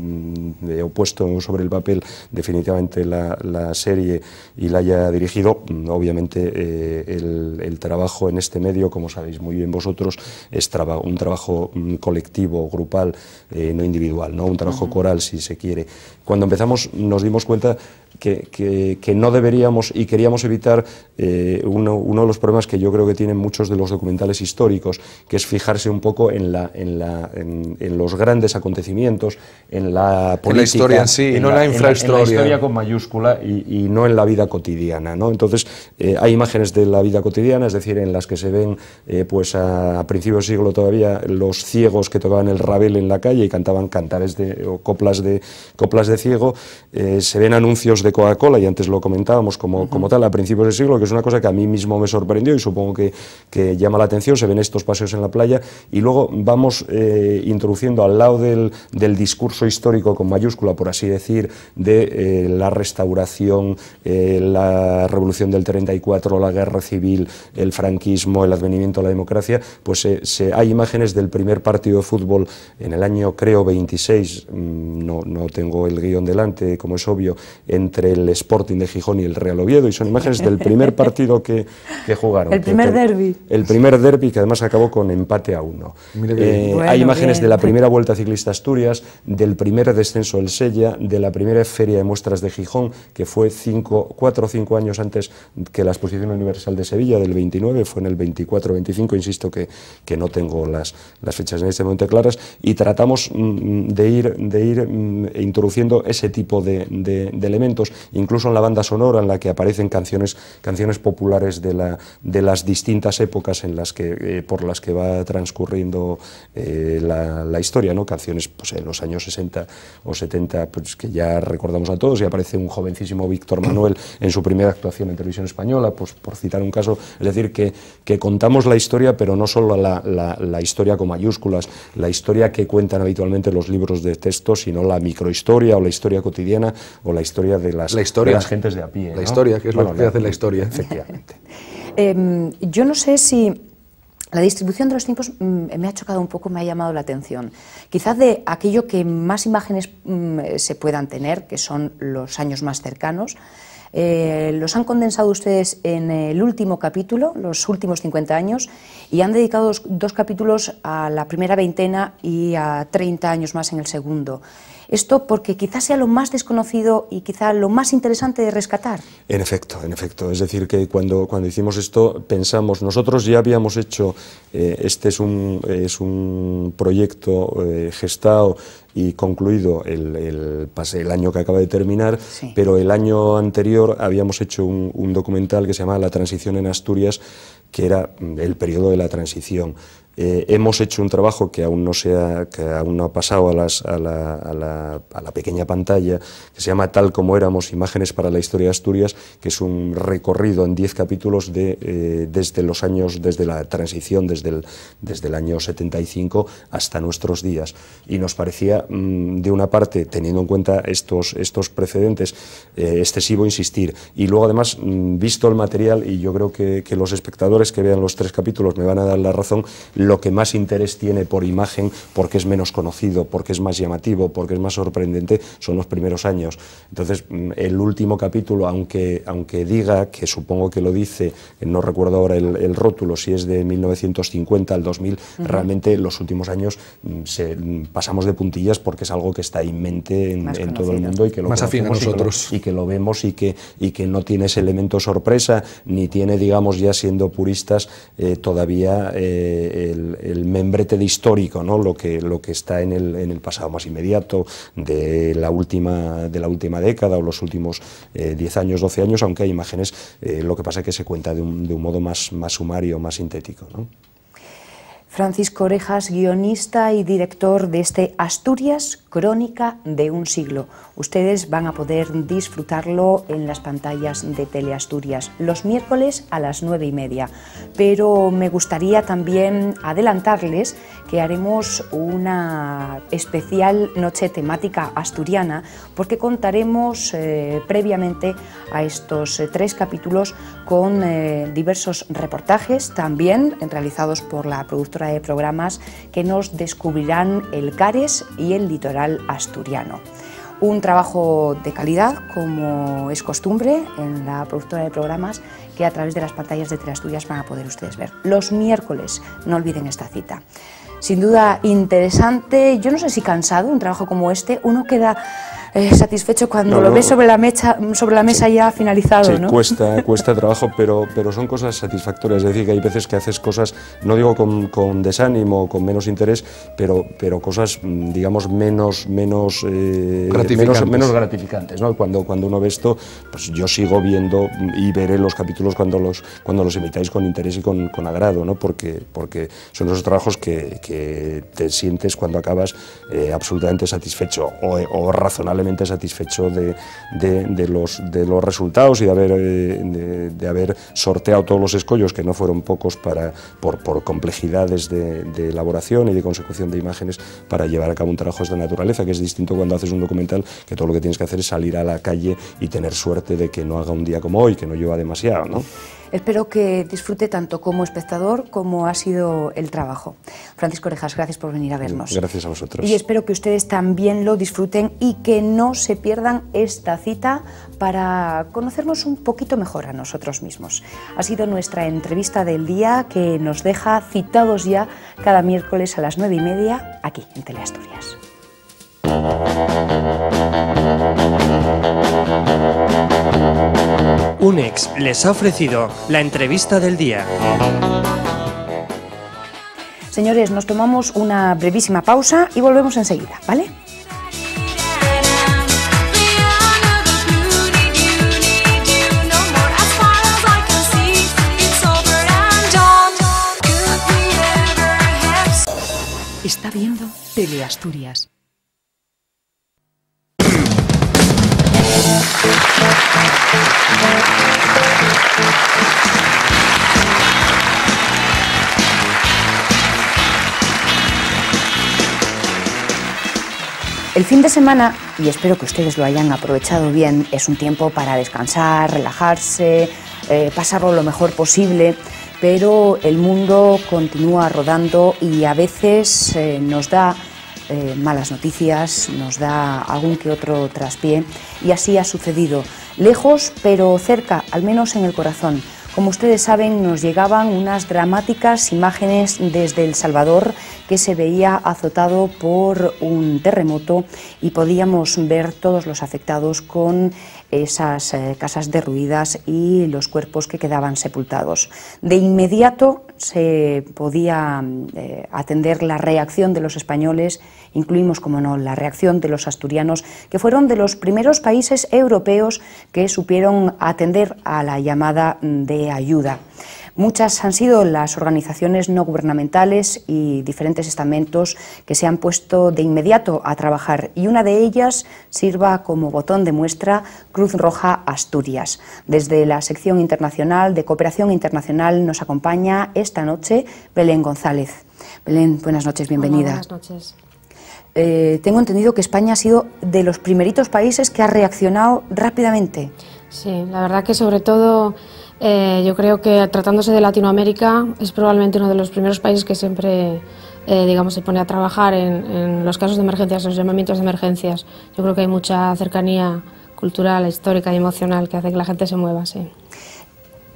eh, o puesto sobre el papel definitivamente la, la serie y la haya dirigido. Obviamente eh, el, el trabajo en este medio, como sabéis muy bien vosotros, es traba, un trabajo colectivo, grupal, eh, no individual, ¿no? Un trabajo [S2] Uh-huh. [S1] Coral, si se quiere. Cuando empezamos nos dimos cuenta que, que, que no deberíamos, y queríamos evitar eh, uno, uno de los problemas que yo creo que tienen muchos de los documentales históricos, que es fijarse un poco en, la, en, la, en, en los grandes acontecimientos, en la política, en la historia en sí, en no la, la infrahistoria. En la historia con mayúscula y, y no en la vida cotidiana, ¿no? Entonces, eh, hay imágenes de la vida cotidiana, es decir, en las que se ven eh, pues a, a principios del siglo todavía los ciegos que tocaban el rabel en la calle y cantaban cantares de, o coplas de, coplas de ciego, eh, se ven anuncios de Coca-Cola, y antes lo comentábamos como, uh-huh. como tal, a principios del siglo, que es una cosa que a mí mismo me sorprendió y supongo que, que llama la atención. Se ven estos paseos en la la playa, y luego vamos eh, introduciendo al lado del, del discurso histórico con mayúscula, por así decir, de eh, la restauración, eh, la revolución del treinta y cuatro, la guerra civil, el franquismo, el advenimiento a la democracia, pues eh, se, hay imágenes del primer partido de fútbol en el año, creo, veintiséis, no, no tengo el guión delante, como es obvio, entre el Sporting de Gijón y el Real Oviedo, y son imágenes del primer partido que, que jugaron. El primer derbi. El primer derbi, que además acabó con empate a uno. Eh, bueno, hay imágenes bien. de la primera Vuelta Ciclista Asturias, del primer descenso del Sella, de la primera Feria de Muestras de Gijón, que fue cinco, cuatro o cinco años antes que la Exposición Universal de Sevilla, del veintinueve, fue en el veinticuatro veinticinco, insisto que, que no tengo las, las fechas en este momento claras, y tratamos de ir, de ir introduciendo ese tipo de, de, de elementos, incluso en la banda sonora, en la que aparecen canciones, canciones populares de, la, de las distintas épocas en las que, eh, por las que va transcurriendo eh, la, la historia, ¿no? Canciones pues, en los años sesenta o setenta, pues, que ya recordamos a todos, y aparece un jovencísimo Víctor Manuel en su primera actuación en Televisión Española, pues, por citar un caso. Es decir, que, que contamos la historia, pero no solo la, la, la historia con mayúsculas, la historia que cuentan habitualmente los libros de texto, sino la microhistoria o la historia cotidiana o la historia de las, la historia, de las gentes de a pie. La ¿no? historia, que es bueno, lo que la, hace la historia. Efectivamente. eh, yo no sé si... La distribución de los tiempos me ha chocado un poco, me ha llamado la atención. Quizás de aquello que más imágenes se puedan tener, que son los años más cercanos, eh, los han condensado ustedes en el último capítulo, los últimos cincuenta años, y han dedicado dos, dos capítulos a la primera veintena y a treinta años más en el segundo. Esto porque quizás sea lo más desconocido y quizás lo más interesante de rescatar. En efecto, en efecto. Es decir, que cuando, cuando hicimos esto pensamos, nosotros ya habíamos hecho, eh, este es un, es un proyecto eh, gestado y concluido el, el, el año que acaba de terminar, sí. Pero el año anterior habíamos hecho un, un documental que se llamaba La Transición en Asturias, que era el periodo de la transición. Eh, hemos hecho un trabajo que aún no se ha, que aún no ha pasado a, las, a, la, a, la, a la pequeña pantalla, que se llama Tal como éramos, imágenes para la historia de Asturias, que es un recorrido en diez capítulos de, eh, desde los años, desde la transición, desde el, desde el año setenta y cinco hasta nuestros días. Y nos parecía, mmm, de una parte, teniendo en cuenta estos, estos precedentes, eh, excesivo insistir. Y luego, además, mmm, visto el material, y yo creo que, que los espectadores que vean los tres capítulos me van a dar la razón, lo que más interés tiene por imagen, porque es menos conocido, porque es más llamativo, porque es más sorprendente, son los primeros años. Entonces, el último capítulo, aunque, aunque diga, que supongo que lo dice, no recuerdo ahora el, el rótulo, si es de mil novecientos cincuenta al dos mil, uh-huh. Realmente los últimos años se, pasamos de puntillas porque es algo que está mente en mente en todo el mundo y que lo más afín a nosotros. Y que lo, y que lo vemos y que, y que no tiene ese elemento sorpresa, ni tiene, digamos, ya siendo puristas, eh, todavía eh, El, el membrete de histórico, ¿no? Lo que, lo que está en el, en el pasado más inmediato de la última, de la última década o los últimos eh, diez años, doce años, aunque hay imágenes, eh, lo que pasa es que se cuenta de un, de un modo más, más sumario, más sintético, ¿no? Francisco Orejas, guionista y director de este Asturias, Crónica de un siglo. Ustedes van a poder disfrutarlo en las pantallas de Tele Asturias los miércoles a las nueve y media. Pero me gustaría también adelantarles que haremos una especial noche temática asturiana, porque contaremos eh, previamente a estos eh, tres capítulos con eh, diversos reportajes también realizados por la productora de programas que nos descubrirán el Cares y el litoral asturiano. Un trabajo de calidad, como es costumbre, en la productora de programas que a través de las pantallas de Tele Asturias van a poder ustedes ver. Los miércoles, no olviden esta cita. Sin duda interesante, yo no sé si cansado, un trabajo como este, uno queda eh, satisfecho cuando no, lo no, ves sobre la, mecha, sobre la mesa sí, ya finalizado, sí, ¿no? Cuesta, cuesta trabajo, pero, pero son cosas satisfactorias, es decir, que hay veces que haces cosas, no digo con, con desánimo o con menos interés, pero, pero cosas, digamos, menos, menos, eh, gratificantes. menos, menos gratificantes, ¿no? Cuando, cuando uno ve esto, pues yo sigo viendo y veré los capítulos cuando los, cuando los emitáis con interés y con, con agrado, ¿no? Porque, porque son esos trabajos que que te sientes cuando acabas eh, absolutamente satisfecho o, o razonablemente tremendamente satisfecho de, de, de, los, de los resultados y de haber, de, de haber sorteado todos los escollos, que no fueron pocos, para, por, por complejidades de, de elaboración y de consecución de imágenes, para llevar a cabo un trabajo de esta naturaleza, que es distinto cuando haces un documental, que todo lo que tienes que hacer es salir a la calle y tener suerte de que no haga un día como hoy, que no llueva demasiado, ¿no? Espero que disfrute tanto como espectador como ha sido el trabajo. Francisco Orejas, gracias por venir a vernos. Gracias a vosotros. Y espero que ustedes también lo disfruten y que no se pierdan esta cita para conocernos un poquito mejor a nosotros mismos. Ha sido nuestra entrevista del día, que nos deja citados ya cada miércoles a las nueve y media aquí en Tele Asturias. Unex les ha ofrecido la entrevista del día. Señores, nos tomamos una brevísima pausa y volvemos enseguida, ¿vale? Está viendo Tele Asturias. El fin de semana, y espero que ustedes lo hayan aprovechado bien, es un tiempo para descansar, relajarse, eh, pasarlo lo mejor posible, pero el mundo continúa rodando y a veces eh, nos da eh, malas noticias, nos da algún que otro traspié, y así ha sucedido. Lejos, pero cerca, al menos en el corazón. Como ustedes saben, nos llegaban unas dramáticas imágenes desde El Salvador, que se veía azotado por un terremoto, y podíamos ver todos los afectados con esas eh, casas derruidas y los cuerpos que quedaban sepultados. De inmediato se podía eh, atender la reacción de los españoles, incluimos, como no, la reacción de los asturianos, que fueron de los primeros países europeos que supieron atender a la llamada de ayuda. Muchas han sido las organizaciones no gubernamentales y diferentes estamentos que se han puesto de inmediato a trabajar, y una de ellas sirva como botón de muestra: Cruz Roja Asturias. Desde la sección internacional de Cooperación Internacional nos acompaña esta noche Belén González. Belén, buenas noches, bienvenida. Hola, buenas noches. Eh, tengo entendido que España ha sido de los primeritos países que ha reaccionado rápidamente. Sí, la verdad que sobre todo... Eh, yo creo que tratándose de Latinoamérica es probablemente uno de los primeros países que siempre eh, digamos, se pone a trabajar en, en los casos de emergencias, los llamamientos de emergencias. Yo creo que hay mucha cercanía cultural, histórica y emocional que hace que la gente se mueva, sí.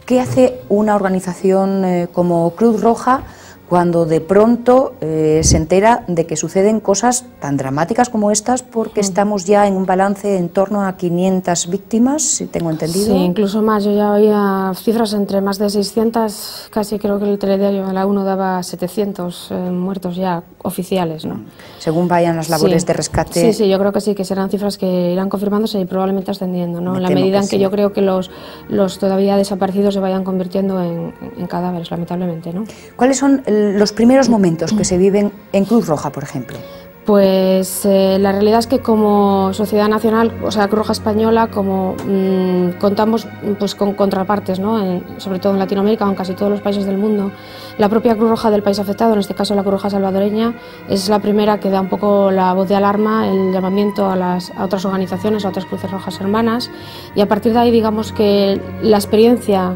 ¿Qué hace una organización eh, como Cruz Roja cuando de pronto eh, se entera de que suceden cosas tan dramáticas como estas? Porque estamos ya en un balance en torno a quinientas víctimas, si tengo entendido. Sí, incluso más. Yo ya oía cifras entre más de seiscientas, casi creo que el telediario de la uno daba setecientos eh, muertos ya oficiales, ¿no? Según vayan las labores, sí, de rescate. Sí, sí, yo creo que sí, que serán cifras que irán confirmándose y probablemente ascendiendo, ¿no? En la medida que en que sí. Yo creo que los, los todavía desaparecidos se vayan convirtiendo en, en cadáveres, lamentablemente, ¿no? ¿Cuáles son los primeros momentos que se viven en Cruz Roja, por ejemplo? Pues eh, la realidad es que como Sociedad Nacional, o sea, Cruz Roja Española, como mmm, contamos pues con contrapartes, ¿no? En, sobre todo en Latinoamérica, en casi todos los países del mundo. La propia Cruz Roja del país afectado, en este caso la Cruz Roja salvadoreña, es la primera que da un poco la voz de alarma, el llamamiento a, las, a otras organizaciones, a otras Cruces Rojas hermanas, y a partir de ahí, digamos que la experiencia,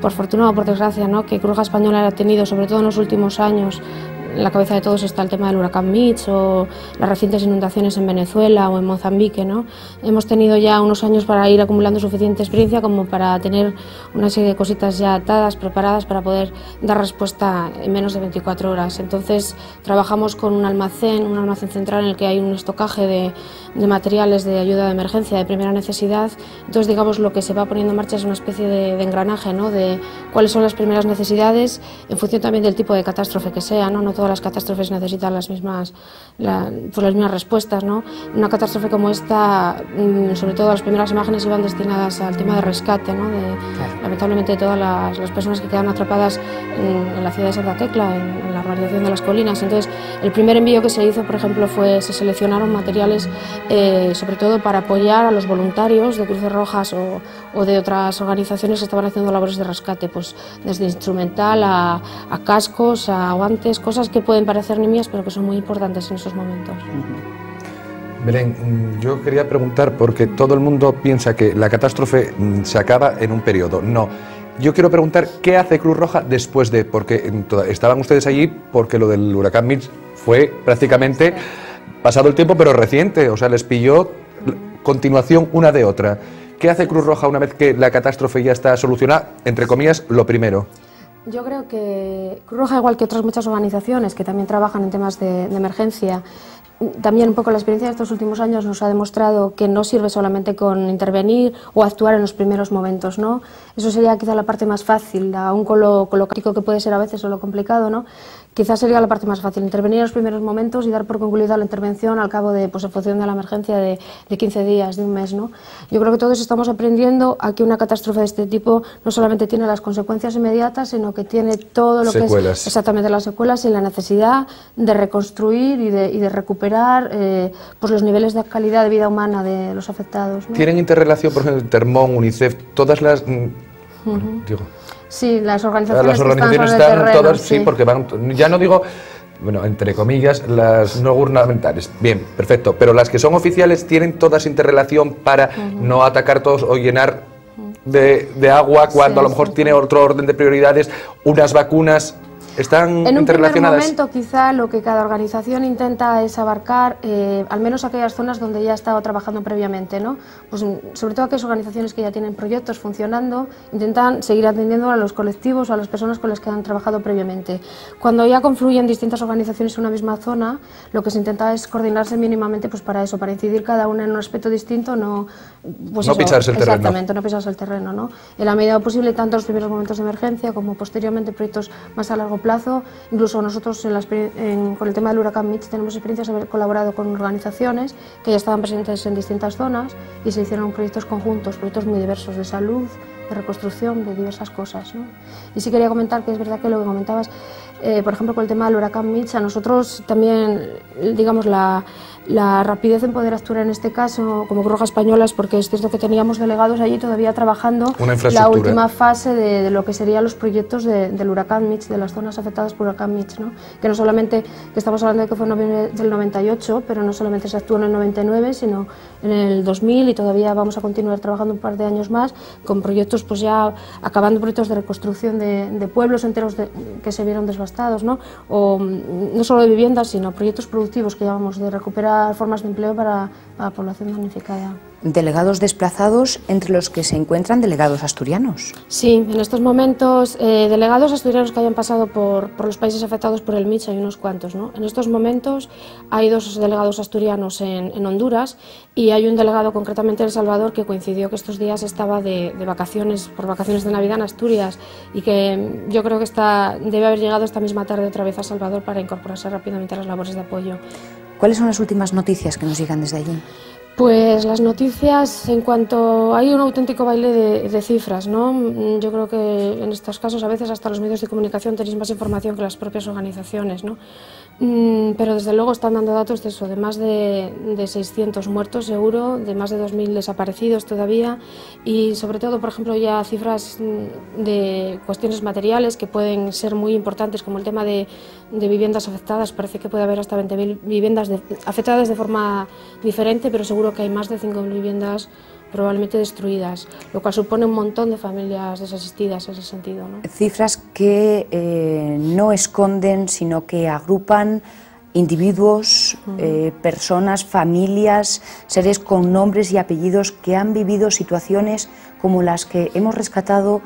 por fortuna o por desgracia, ¿no?, que Cruz Roja Española ha tenido, sobre todo en los últimos años. En la cabeza de todos está el tema del huracán Mitch o las recientes inundaciones en Venezuela o en Mozambique, ¿no? Hemos tenido ya unos años para ir acumulando suficiente experiencia como para tener una serie de cositas ya atadas, preparadas para poder dar respuesta en menos de veinticuatro horas. Entonces trabajamos con un almacén, un almacén central en el que hay un estocaje de, de materiales de ayuda de emergencia, de primera necesidad. Entonces, digamos, lo que se va poniendo en marcha es una especie de, de engranaje, ¿no?, de cuáles son las primeras necesidades en función también del tipo de catástrofe que sea, ¿no? No todas las catástrofes necesitan las mismas, la, pues las mismas respuestas, ¿no? Una catástrofe como esta, sobre todo las primeras imágenes iban destinadas al tema de rescate, ¿no? De, claro. Lamentablemente todas las, las personas que quedan atrapadas en, en la ciudad de Santa Tecla, en, en la radiación de las colinas. Entonces, el primer envío que se hizo, por ejemplo, fue, se seleccionaron materiales eh, sobre todo para apoyar a los voluntarios de Cruces Rojas o, o de otras organizaciones que estaban haciendo labores de rescate, pues desde instrumental a, a cascos, a guantes, cosas que pueden parecer nimias pero que son muy importantes en esos momentos. Uh-huh. Belén, yo quería preguntar porque todo el mundo piensa que la catástrofe se acaba en un periodo, no. Yo quiero preguntar qué hace Cruz Roja después de, porque estaban ustedes allí porque lo del huracán Mitch fue prácticamente pasado el tiempo pero reciente, o sea, les pilló continuación una de otra. ¿Qué hace Cruz Roja una vez que la catástrofe ya está solucionada, entre comillas, lo primero? Yo creo que Cruz Roja, igual que otras muchas organizaciones que también trabajan en temas de, de emergencia, también un poco la experiencia de estos últimos años nos ha demostrado que no sirve solamente con intervenir o actuar en los primeros momentos, ¿no? Eso sería quizá la parte más fácil, aún con lo, con lo crítico que puede ser a veces o lo complicado, ¿no? Quizás sería la parte más fácil, intervenir en los primeros momentos y dar por concluida la intervención al cabo de, pues, en función de la emergencia de, de quince días, de un mes, ¿no? Yo creo que todos estamos aprendiendo a que una catástrofe de este tipo no solamente tiene las consecuencias inmediatas, sino que tiene todo lo secuelas. que es exactamente las secuelas y la necesidad de reconstruir y de, y de recuperar eh, pues los niveles de calidad de vida humana de los afectados, ¿no? ¿Tienen interrelación, por ejemplo, Termón, UNICEF, todas las... Uh-huh. Digo, sí, las organizaciones, las organizaciones están, están terreno, todas, sí, sí, porque van, ya no digo, bueno, entre comillas, las no gubernamentales, bien, perfecto, pero las que son oficiales tienen todas interrelación para uh-huh. no atacar todos o llenar de, de agua cuando sí, a lo mejor sí, tiene otro orden de prioridades, unas vacunas... ¿Están en un primer momento quizá lo que cada organización intenta es abarcar eh, al menos aquellas zonas donde ya ha estado trabajando previamente, ¿no? Pues, sobre todo aquellas organizaciones que ya tienen proyectos funcionando, intentan seguir atendiendo a los colectivos o a las personas con las que han trabajado previamente. Cuando ya confluyen distintas organizaciones en una misma zona, lo que se intenta es coordinarse mínimamente, pues para eso, para incidir cada una en un aspecto distinto, no, pues no eso, pisarse el terreno. Exactamente, no pisarse el terreno, ¿no? En la medida posible, tanto los primeros momentos de emergencia como posteriormente proyectos más a largo plazo. Plazo. Incluso nosotros en la, en, con el tema del huracán Mitch tenemos experiencias de haber colaborado con organizaciones que ya estaban presentes en distintas zonas y se hicieron proyectos conjuntos, proyectos muy diversos de salud, de reconstrucción, de diversas cosas, ¿no? Y sí quería comentar que es verdad que lo que comentabas, eh, por ejemplo, con el tema del huracán Mitch, a nosotros también, digamos, la, la rapidez en poder actuar en este caso, como Cruz Roja Española, es porque es cierto que teníamos delegados allí todavía trabajando la última fase de, de lo que serían los proyectos de, del huracán Mitch, de las zonas afectadas por huracán Mitch, ¿no? Que no solamente, que estamos hablando de que fue en noviembre del noventa y ocho, pero no solamente se actuó en el noventa y nueve, sino en el dos mil y todavía vamos a continuar trabajando un par de años más con proyectos, pues ya acabando proyectos de reconstrucción de, de pueblos enteros de, que se vieron devastados, ¿no? O no solo de viviendas, sino proyectos productivos que llamamos de recuperar formas de empleo para, para la población damnificada. Delegados desplazados, entre los que se encuentran delegados asturianos. Sí, en estos momentos, eh, delegados asturianos que hayan pasado por, por los países afectados por el Mitch, hay unos cuantos, ¿no? En estos momentos hay dos delegados asturianos en, en Honduras y hay un delegado concretamente en El Salvador que coincidió que estos días estaba de, de vacaciones, por vacaciones de Navidad en Asturias, y que yo creo que está, debe haber llegado esta misma tarde otra vez a Salvador para incorporarse rápidamente a las labores de apoyo. ¿Cuáles son las últimas noticias que nos llegan desde allí? Pues las noticias en cuanto... hay un auténtico baile de, de cifras, ¿no? Yo creo que en estos casos a veces hasta los medios de comunicación tenéis más información que las propias organizaciones, ¿no? Pero desde luego están dando datos de eso, de más de, de seiscientos muertos seguro, de más de dos mil desaparecidos todavía y sobre todo, por ejemplo, ya cifras de cuestiones materiales que pueden ser muy importantes, como el tema de, de viviendas afectadas. Parece que puede haber hasta veinte mil viviendas de, afectadas de forma diferente, pero seguro que hay más de cinco mil viviendas probablemente destruidas, lo cual supone un montón de familias desasistidas en ese sentido, ¿no? Cifras que eh, no esconden, sino que agrupan individuos, uh-huh. eh, personas, familias, seres con nombres y apellidos que han vivido situaciones como las que hemos rescatado,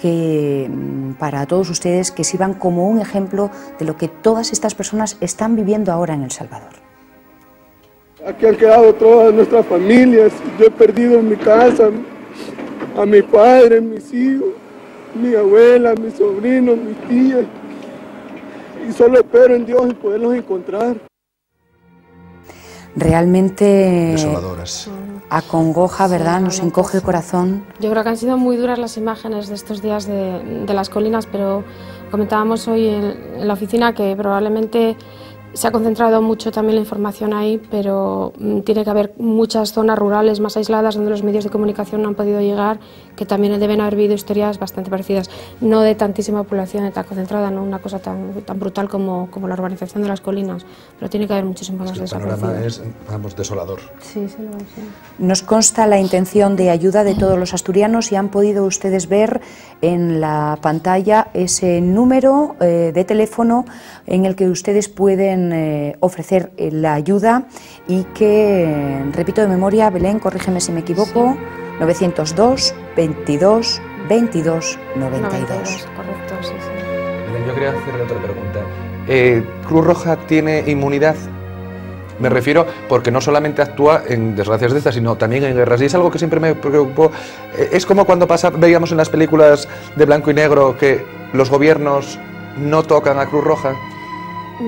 que para todos ustedes que sirvan como un ejemplo de lo que todas estas personas están viviendo ahora en El Salvador. Aquí han quedado todas nuestras familias. Yo he perdido en mi casa a mi padre, mis hijos, mi abuela, mis sobrinos, mis tías. y solo espero en Dios en poderlos encontrar. Realmente desoladoras. Acongoja, ¿verdad? Nos encoge el corazón. Yo creo que han sido muy duras las imágenes de estos días de, de las colinas, pero comentábamos hoy en, en la oficina que probablemente se ha concentrado mucho también la información ahí, pero tiene que haber muchas zonas rurales más aisladas donde los medios de comunicación no han podido llegar, que también deben haber habido historias bastante parecidas, no de tantísima población tan concentrada, no una cosa tan, tan brutal como, como la urbanización de las colinas, pero tiene que haber muchísimo más desaparecidos. El panorama es, vamos, desolador. Sí, sí, lo es. Nos consta la intención de ayuda de todos los asturianos y han podido ustedes ver en la pantalla ese número eh, de teléfono en el que ustedes pueden Eh, ofrecer eh, la ayuda y que, eh, repito de memoria, Belén, corrígeme si me equivoco, sí. novecientos dos, veintidós, veintidós, noventa y dos. Correcto, sí, sí. Belén, yo quería hacerle otra pregunta. Eh, ¿Cruz Roja tiene inmunidad? Me refiero porque no solamente actúa en desgracias de estas, sino también en guerras. Y es algo que siempre me preocupó. Es como cuando pasa, veíamos en las películas de blanco y negro que los gobiernos no tocan a Cruz Roja.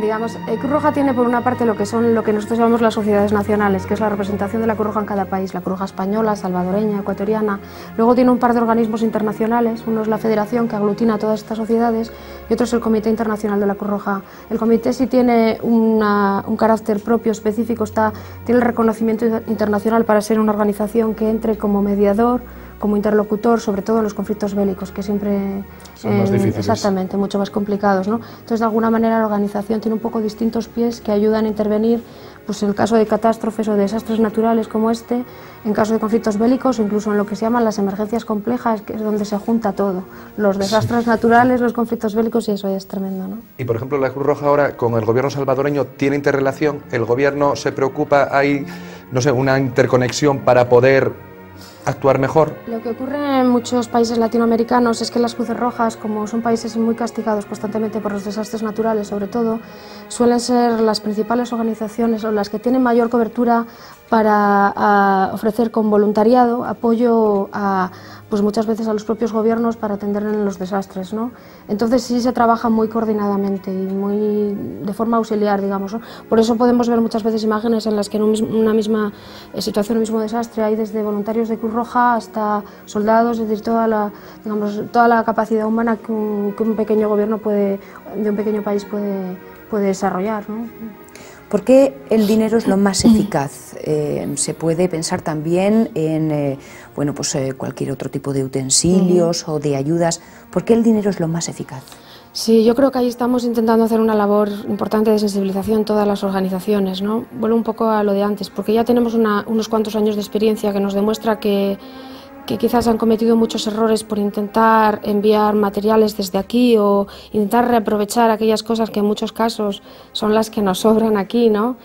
Digamos, Cruz Roja tiene por una parte lo que son lo que nosotros llamamos las sociedades nacionales, que es la representación de la Cruz Roja en cada país, la Cruz Roja española, salvadoreña, ecuatoriana. Luego tiene un par de organismos internacionales, uno es la Federación que aglutina a todas estas sociedades y otro es el Comité Internacional de la Cruz Roja. El comité sí tiene una, un carácter propio específico, está, tiene el reconocimiento internacional para ser una organización que entre como mediador, como interlocutor, sobre todo en los conflictos bélicos, que siempre son eh, más difíciles. Exactamente, mucho más complicados, ¿no? Entonces, de alguna manera, la organización tiene un poco distintos pies que ayudan a intervenir, pues en el caso de catástrofes o de desastres naturales como este, en caso de conflictos bélicos, incluso en lo que se llaman las emergencias complejas, que es donde se junta todo, los desastres sí. naturales, los conflictos bélicos, y eso es tremendo, ¿no? Y, por ejemplo, la Cruz Roja ahora con el gobierno salvadoreño tiene interrelación, el gobierno se preocupa, hay, no sé, una interconexión para poder actuar mejor. Lo que ocurre en muchos países latinoamericanos es que las Cruces Rojas, como son países muy castigados constantemente por los desastres naturales, sobre todo, suelen ser las principales organizaciones o las que tienen mayor cobertura para a, ofrecer con voluntariado apoyo a, pues muchas veces a los propios gobiernos para atender en los desastres, ¿no? Entonces sí se trabaja muy coordinadamente y muy de forma auxiliar, digamos, ¿no? Por eso podemos ver muchas veces imágenes en las que en una misma situación, un mismo desastre, hay desde voluntarios de Cruz Roja hasta soldados, es decir, toda la, digamos, toda la capacidad humana que un, que un pequeño gobierno puede, de un pequeño país puede, puede desarrollar, ¿no? ¿Por qué el dinero es lo más eficaz? Eh, se puede pensar también en eh, bueno, pues, eh, cualquier otro tipo de utensilios o de ayudas. ¿Por qué el dinero es lo más eficaz? Sí, yo creo que ahí estamos intentando hacer una labor importante de sensibilización en todas las organizaciones, ¿no? Vuelvo un poco a lo de antes, porque ya tenemos una, unos cuantos años de experiencia que nos demuestra que que quizás han cometido muchos errores por intentar enviar materiales desde aquí o intentar reaprovechar aquellas cosas que en muchos casos son las que nos sobran aquí, ¿no?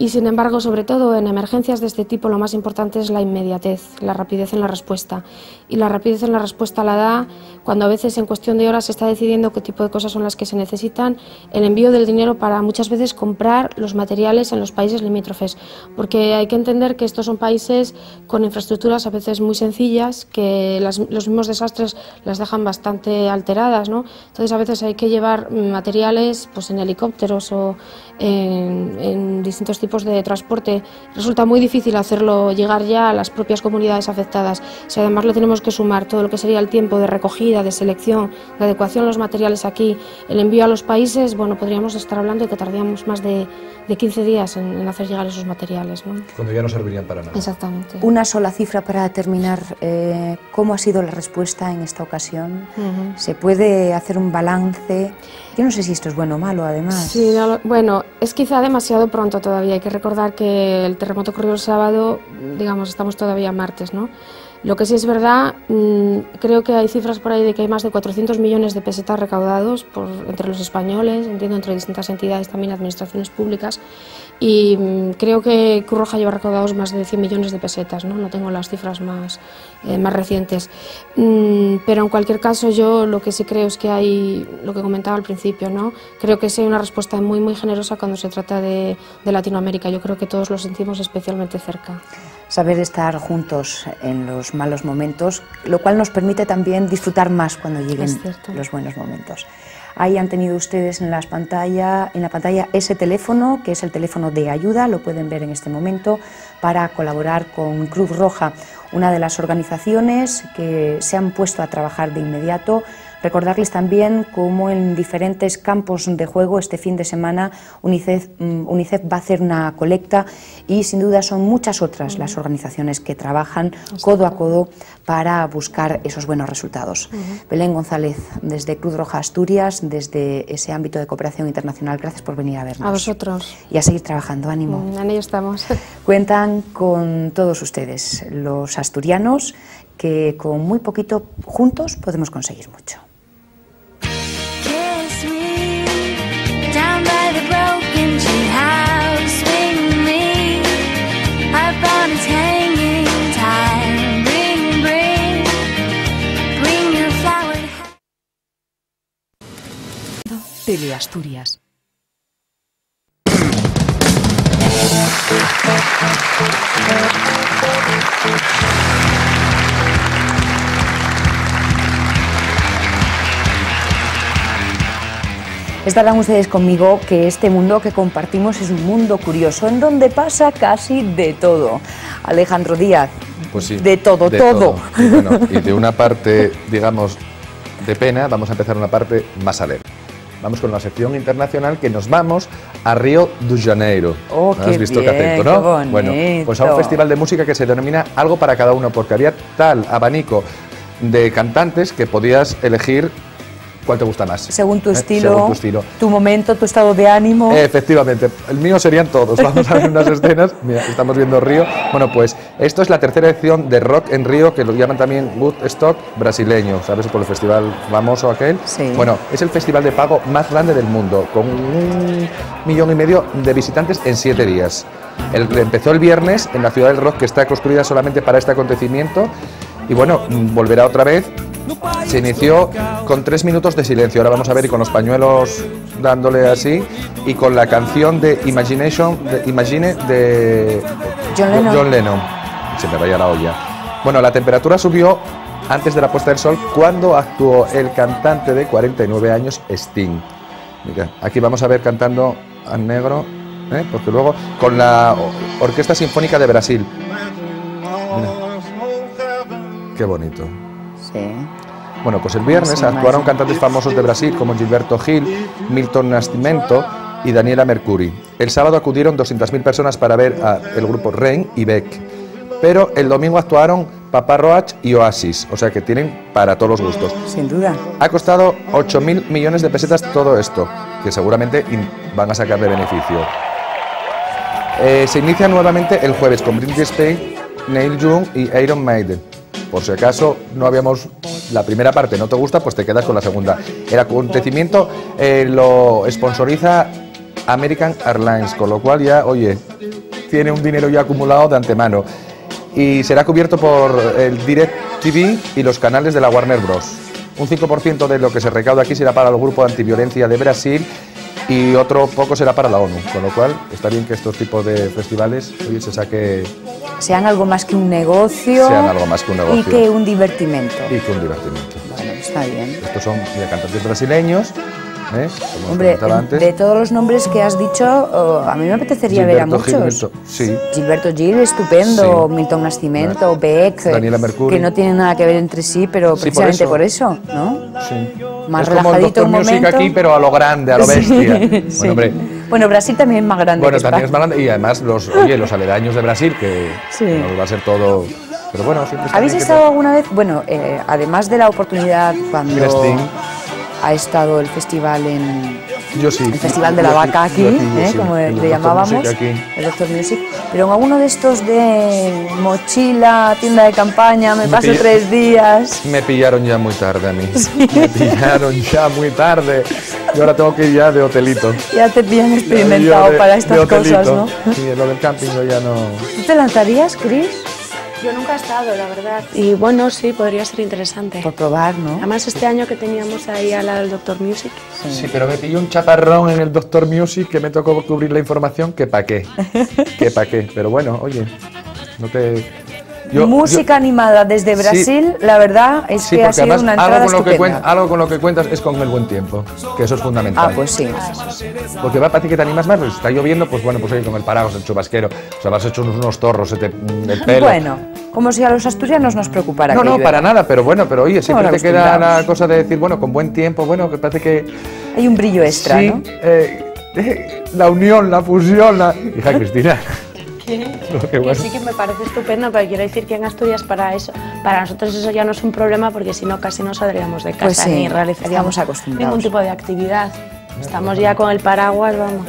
Y sin embargo, sobre todo en emergencias de este tipo, lo más importante es la inmediatez, la rapidez en la respuesta. Y la rapidez en la respuesta la da cuando a veces en cuestión de horas se está decidiendo qué tipo de cosas son las que se necesitan, el envío del dinero para muchas veces comprar los materiales en los países limítrofes. Porque hay que entender que estos son países con infraestructuras a veces muy sencillas, que las, los mismos desastres las dejan bastante alteradas, ¿no? Entonces a veces hay que llevar materiales pues, en helicópteros o en, en distintos tipos de transporte, resulta muy difícil hacerlo llegar ya a las propias comunidades afectadas. Si además le tenemos que sumar todo lo que sería el tiempo de recogida, de selección, de adecuación a los materiales aquí, el envío a los países, bueno, podríamos estar hablando de que tardíamos más de, de quince días en, en hacer llegar esos materiales, ¿no? Cuando ya no servirían para nada. Exactamente. Una sola cifra para terminar, eh, ¿cómo ha sido la respuesta en esta ocasión? Uh-huh. ¿Se puede hacer un balance? Yo no sé si esto es bueno o malo, además. Sí, no, bueno, es quizá demasiado pronto todavía. Hay que recordar que el terremoto ocurrió el sábado, digamos, estamos todavía martes, ¿no? Lo que sí es verdad, mmm, creo que hay cifras por ahí de que hay más de cuatrocientos millones de pesetas recaudados por, entre los españoles, entiendo, entre distintas entidades, también administraciones públicas, y mmm, creo que Cruz Roja lleva recaudados más de cien millones de pesetas, ¿no? No tengo las cifras más, eh, más recientes. Mm, pero en cualquier caso, yo lo que sí creo es que hay, lo que comentaba al principio, ¿no? Creo que sí hay una respuesta muy, muy generosa cuando se trata de, de Latinoamérica. Yo creo que todos lo sentimos especialmente cerca. saber estar juntos en los malos momentos, lo cual nos permite también disfrutar más cuando lleguen los buenos momentos. Ahí han tenido ustedes en, las pantalla, en la pantalla ese teléfono, que es el teléfono de ayuda, lo pueden ver en este momento, para colaborar con Cruz Roja, una de las organizaciones que se han puesto a trabajar de inmediato. Recordarles también cómo en diferentes campos de juego este fin de semana UNICEF, UNICEF va a hacer una colecta, y sin duda son muchas otras las organizaciones que trabajan codo a codo para buscar esos buenos resultados. Uh-huh. Belén González, desde Cruz Roja Asturias, desde ese ámbito de cooperación internacional, gracias por venir a vernos. A vosotros. Y a seguir trabajando, ánimo. Mm, en ello estamos. Cuentan con todos ustedes, los asturianos, que con muy poquito juntos podemos conseguir mucho. Tele Asturias. Estarán ustedes conmigo que este mundo que compartimos es un mundo curioso, en donde pasa casi de todo. Alejandro Díaz, pues sí, de todo, de todo. todo. Y, bueno, y de una parte, digamos, de pena, vamos a empezar una parte más alegre. Vamos con la sección internacional, que nos vamos a Río de Janeiro. Oh, ¿no has visto bien, qué atento, no? Qué bueno, pues a un festival de música que se denomina Algo para Cada Uno, porque había tal abanico de cantantes que podías elegir cuál te gusta más. Según tu, ¿eh? estilo, Según tu estilo, tu momento, tu estado de ánimo. Efectivamente, el mío serían todos. Vamos a ver unas escenas. Mira, estamos viendo Río. Bueno, pues esto es la tercera edición de Rock en Río, que lo llaman también Woodstock brasileño, ¿sabes? Por el festival famoso aquel. Sí. Bueno, es el festival de pago más grande del mundo, con un millón y medio de visitantes en siete días. El, empezó el viernes en la ciudad del rock, que está construida solamente para este acontecimiento, y bueno, volverá otra vez. Se inició con tres minutos de silencio. Ahora vamos a ver, y con los pañuelos dándole así, y con la canción de Imagination, de Imagine de John Lennon. John Lennon. Se me vaya la olla. Bueno, la temperatura subió antes de la puesta del sol, cuando actuó el cantante de cuarenta y nueve años, Sting. Mira, aquí vamos a ver cantando al negro, ¿eh? Porque luego con la Orquesta Sinfónica de Brasil. Mira. Qué bonito. Sí. Bueno, pues el viernes actuaron cantantes famosos de Brasil como Gilberto Gil, Milton Nascimento y Daniela Mercury. El sábado acudieron doscientas mil personas para ver al grupo Rain y Beck. Pero el domingo actuaron Papa Roach y Oasis, o sea que tienen para todos los gustos. Sin duda. Ha costado ocho mil millones de pesetas todo esto, que seguramente van a sacar de beneficio. Eh, se inicia nuevamente el jueves con Britney Spears, Neil Young y Iron Maiden. Por si acaso no habíamos... La primera parte no te gusta, pues te quedas con la segunda. El acontecimiento eh, lo sponsoriza American Airlines, con lo cual ya, oye, tiene un dinero ya acumulado de antemano. Y será cubierto por el DirecTV y los canales de la Warner Bros. Un cinco por ciento de lo que se recauda aquí será para el Grupo de Antiviolencia de Brasil, y otro poco será para la ONU, con lo cual está bien que estos tipos de festivales, oye, se saque... Sean algo más que un negocio... Sean algo más que un negocio. Y que un divertimento. Y que un divertimento. Bueno, está bien. Estos son de cantantes brasileños, ¿eh? Como Hombre, os comentaba antes. De todos los nombres que has dicho, oh, a mí me apetecería Gilberto ver a muchos. Gilberto, sí. Gilberto Gil, estupendo, sí. Milton Nascimento, ¿no? Beck... Daniela Mercury. Que no tienen nada que ver entre sí, pero sí, precisamente por eso, por eso, ¿no? Sí. Más es relajadito como el Doctor Music aquí, pero a lo grande, a lo bestia. Sí, bueno, sí. Hombre, bueno, Brasil también es más grande. Bueno, también es más grande, y además los, oye, los aledaños de Brasil, que sí, nos va a ser todo... Pero bueno, siempre... ¿Habéis estado todo... alguna vez? Bueno, eh, además de la oportunidad cuando ha estado el festival en... Yo sí. El Festival de la Vaca aquí, aquí, aquí ¿eh? Sí, como el, le llamábamos, el Doctor Music. Pero en alguno de estos de mochila, tienda de campaña, me, me paso tres días... Me pillaron ya muy tarde a mí, sí. me pillaron ya muy tarde. Yo ahora tengo que ir ya de hotelito. Ya te habían experimentado de, para estas cosas, ¿no? Sí, lo del camping yo ya no... ¿Tú te lanzarías, Chris? Yo nunca he estado, la verdad. Y bueno, sí, podría ser interesante. Por probar, ¿no? Además, este año que teníamos ahí al lado del Doctor Music. Sí, sí, pero me pilló un chaparrón en el Doctor Music que me tocó cubrir la información, que pa' qué. Que pa' qué, pero bueno, oye. No te... yo, Música yo... animada desde Brasil, sí, la verdad es sí, que ha sido una entrada algo con, lo que cuentas, algo con lo que cuentas es con el buen tiempo, que eso es fundamental. Ah, pues sí. Porque va, parece que te animas más, pues, está lloviendo, pues bueno, pues ahí con el paraguas, el chubasquero, o sea, vas hecho unos torros, se te, el pelo... Bueno, como si a los asturianos nos preocupara. No, que no, iba. para nada, pero bueno, pero oye, siempre te queda la cosa de decir, bueno, con buen tiempo, bueno, que parece que... Hay un brillo extra, sí, ¿no? Eh, eh, la unión, la fusión, la... Hija Cristina... Que, bueno. que sí que me parece estupendo, pero quiero decir que en Asturias para eso, para nosotros eso ya no es un problema, porque si no casi no saldríamos de casa, pues sí, ni realizaríamos ningún tipo de actividad. Estamos ya con el paraguas, vamos,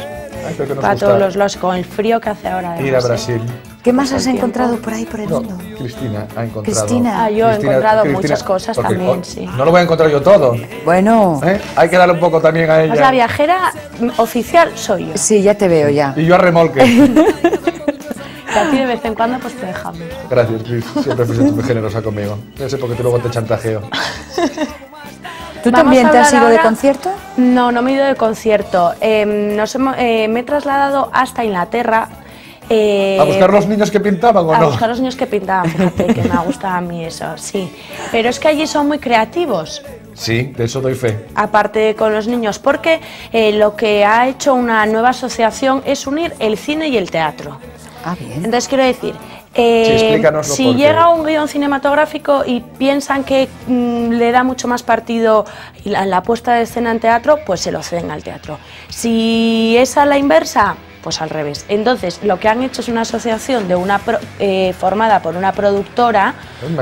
Ay, para todos los lados, con el frío que hace ahora. Ir a Brasil. ¿Qué más has tiempo? encontrado por ahí, por el no, mundo? Cristina ha encontrado... Cristina. Ah, yo Cristina, he encontrado Cristina, muchas cosas también, sí. No lo voy a encontrar yo todo. Bueno... ¿Eh? Hay que darle un poco también a ella. Pues la viajera oficial soy yo. Sí, ya te veo ya. Y yo a remolque. Que a ti de vez en cuando pues te dejamos. Gracias, Cris. Siempre fuiste muy generosa conmigo. Ya sé porque tú luego te chantajeo. ¿Tú también te has ido ahora... de concierto? No, no me he ido de concierto. Eh, nos hemos, eh, me he trasladado hasta Inglaterra. Eh, ¿A buscar los niños que pintaban o no? A buscar los niños que pintaban, fíjate, que me gustaba a mí eso, sí. Pero es que allí son muy creativos. Sí, de eso doy fe. Aparte con los niños, porque eh, lo que ha hecho una nueva asociación es unir el cine y el teatro. Ah, bien. Entonces quiero decir, eh, sí, si porque... llega un guión cinematográfico y piensan que mm, le da mucho más partido la, la puesta de escena en teatro, pues se lo ceden al teatro. Si es a la inversa, pues al revés. Entonces lo que han hecho es una asociación de una pro, eh, formada por una productora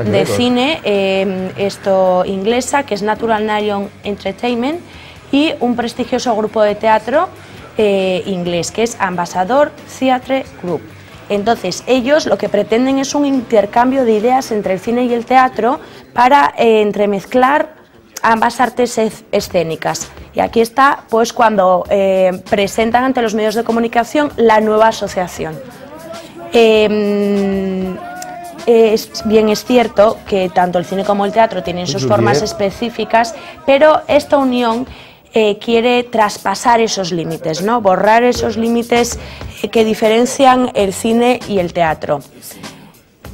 de cine eh, esto inglesa, que es Natural Nation Entertainment, y un prestigioso grupo de teatro eh, inglés, que es Ambassador Theatre Group. Entonces ellos lo que pretenden es un intercambio de ideas entre el cine y el teatro para eh, entremezclar ambas artes escénicas. Y aquí está pues cuando eh, presentan ante los medios de comunicación la nueva asociación. Eh, es, bien es cierto que tanto el cine como el teatro tienen sus formas específicas, pero esta unión Eh, quiere traspasar esos límites, ¿no? Borrar esos límites eh, que diferencian el cine y el teatro.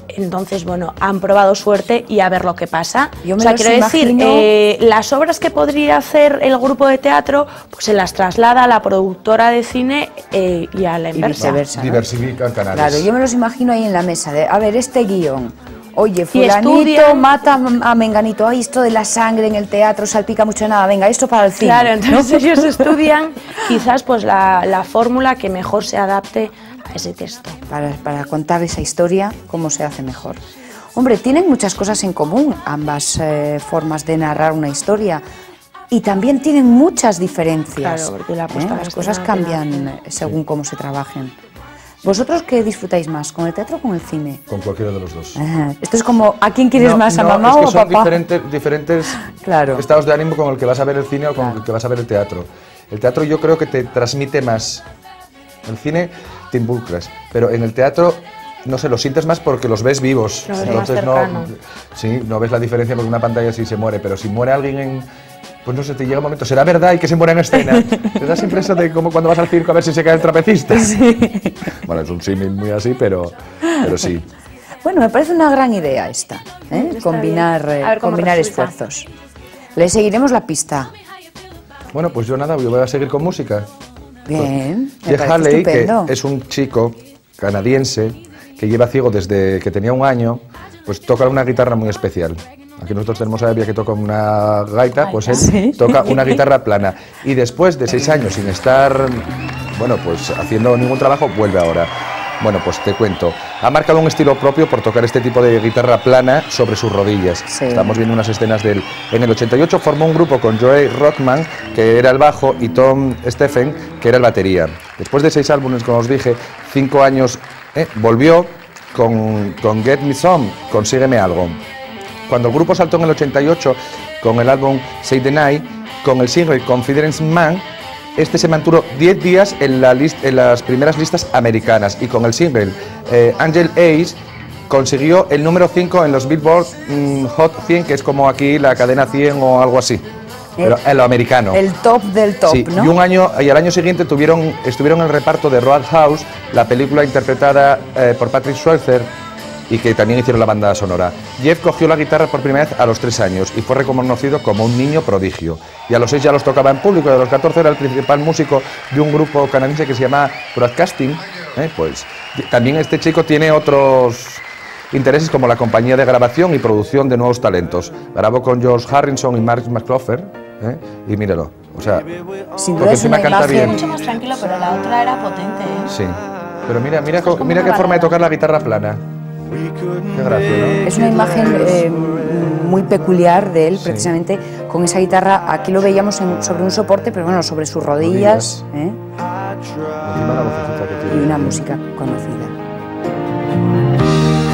Entonces, bueno, han probado suerte y a ver lo que pasa. Yo me o sea, quiero imagino... decir, eh, las obras que podría hacer el grupo de teatro, pues se las traslada a la productora de cine eh, y a la inversa. Diversa, ¿no? Diversifican canales. Claro, yo me los imagino ahí en la mesa, de, a ver, este guión. Oye, fulanito mata a menganito, ay, esto de la sangre en el teatro salpica mucho nada, venga, esto para el cine. Claro, entonces ¿no? ellos estudian quizás pues la, la fórmula que mejor se adapte a ese texto. Para, para contar esa historia, cómo se hace mejor. Hombre, tienen muchas cosas en común ambas eh, formas de narrar una historia. Y también tienen muchas diferencias. Claro, porque la ¿eh? las cosas cambian según cómo se trabajen. ¿Vosotros qué disfrutáis más, con el teatro o con el cine? Con cualquiera de los dos. Ajá. Esto es como, ¿a quién quieres no, más, a no, mamá es que o a papá? Son diferentes, diferentes claro. estados de ánimo con el que vas a ver el cine o con claro. el que vas a ver el teatro. El teatro yo creo que te transmite más. El cine te involucras, pero en el teatro, no sé, los sientes más porque los ves vivos. Los Entonces ves más no, sí, no ves la diferencia porque una pantalla sí se muere, pero si muere alguien en... Pues no sé, te llega un momento, será verdad y que se muera en escena. Te da siempre eso de como cuando vas al circo a ver si se cae el trapecista. Sí. Bueno, es un símil muy así, pero, pero sí. Bueno, me parece una gran idea esta, ¿eh? combinar, ver, combinar esfuerzos. Le seguiremos la pista. Bueno, pues yo nada, yo voy a seguir con música. Bien, pues, me parece estupendo. Que es un chico canadiense que lleva ciego desde que tenía un año, pues toca una guitarra muy especial. Aquí nosotros tenemos a Evia que toca una gaita, pues él ¿Sí? toca una guitarra plana. Y después de seis años sin estar, bueno, pues haciendo ningún trabajo, vuelve ahora. Bueno, pues te cuento. Ha marcado un estilo propio por tocar este tipo de guitarra plana sobre sus rodillas. Sí. Estamos viendo unas escenas de él. En el ochenta y ocho formó un grupo con Joey Rockman, que era el bajo, y Tom Stephen, que era el batería. Después de seis álbumes, como os dije, cinco años, eh, volvió con, con Get Me Some, Consígueme Algo. Cuando el grupo saltó en el ochenta y ocho con el álbum Save the Night, con el single Confidence Man, este se mantuvo diez días en, la en las primeras listas americanas y con el single eh, Angel Eyes consiguió el número cinco en los Billboard mmm, Hot cien, que es como aquí la cadena cien o algo así, pero en lo americano. El top del top, sí, ¿no? Y, un año, y al año siguiente tuvieron, estuvieron en el reparto de Roadhouse, la película interpretada eh, por Patrick Schwarzenegger, y que también hicieron la banda sonora. Jeff cogió la guitarra por primera vez a los tres años y fue reconocido como un niño prodigio. Y a los seis ya los tocaba en público, y a los catorce era el principal músico de un grupo canadiense que se llama Broadcasting. Eh, pues, también este chico tiene otros intereses como la compañía de grabación y producción de nuevos talentos. Grabó con George Harrison y Mark McLaughlin, ¿eh? Y míralo, o sea, sin duda es una canción mucho más tranquila, pero la otra era potente, ¿eh? Sí, pero mira, mira, es mira qué barata forma de tocar la guitarra plana. Qué gracia, ¿no? Es una imagen eh, muy peculiar de él, sí, precisamente con esa guitarra. Aquí lo veíamos en, sobre un soporte, pero bueno, sobre sus rodillas, ¿eh? Y una música conocida.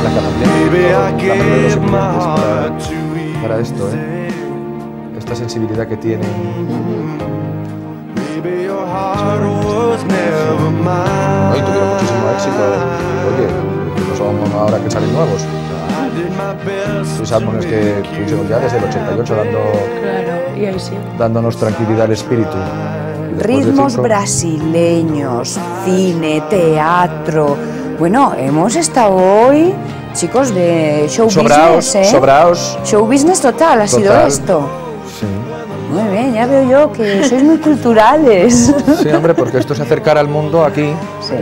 La capacidad de para, para esto, ¿eh? Esta sensibilidad que tiene. No, y tuvieron muchísimo éxito. Oye, no son ahora que salen nuevos. Los álbumes que tuvieron ya desde el ochenta y ocho dando, claro, y ahí sí, dándonos tranquilidad al espíritu. Ritmos cinco... brasileños, cine, teatro. Bueno, hemos estado hoy, chicos, de show sobraos, business, ¿eh? Sobraos. Show business total, ha total. sido esto. Sí. Muy bien, ya veo yo que sois muy culturales. Sí, hombre, porque esto es acercar al mundo aquí. Sí.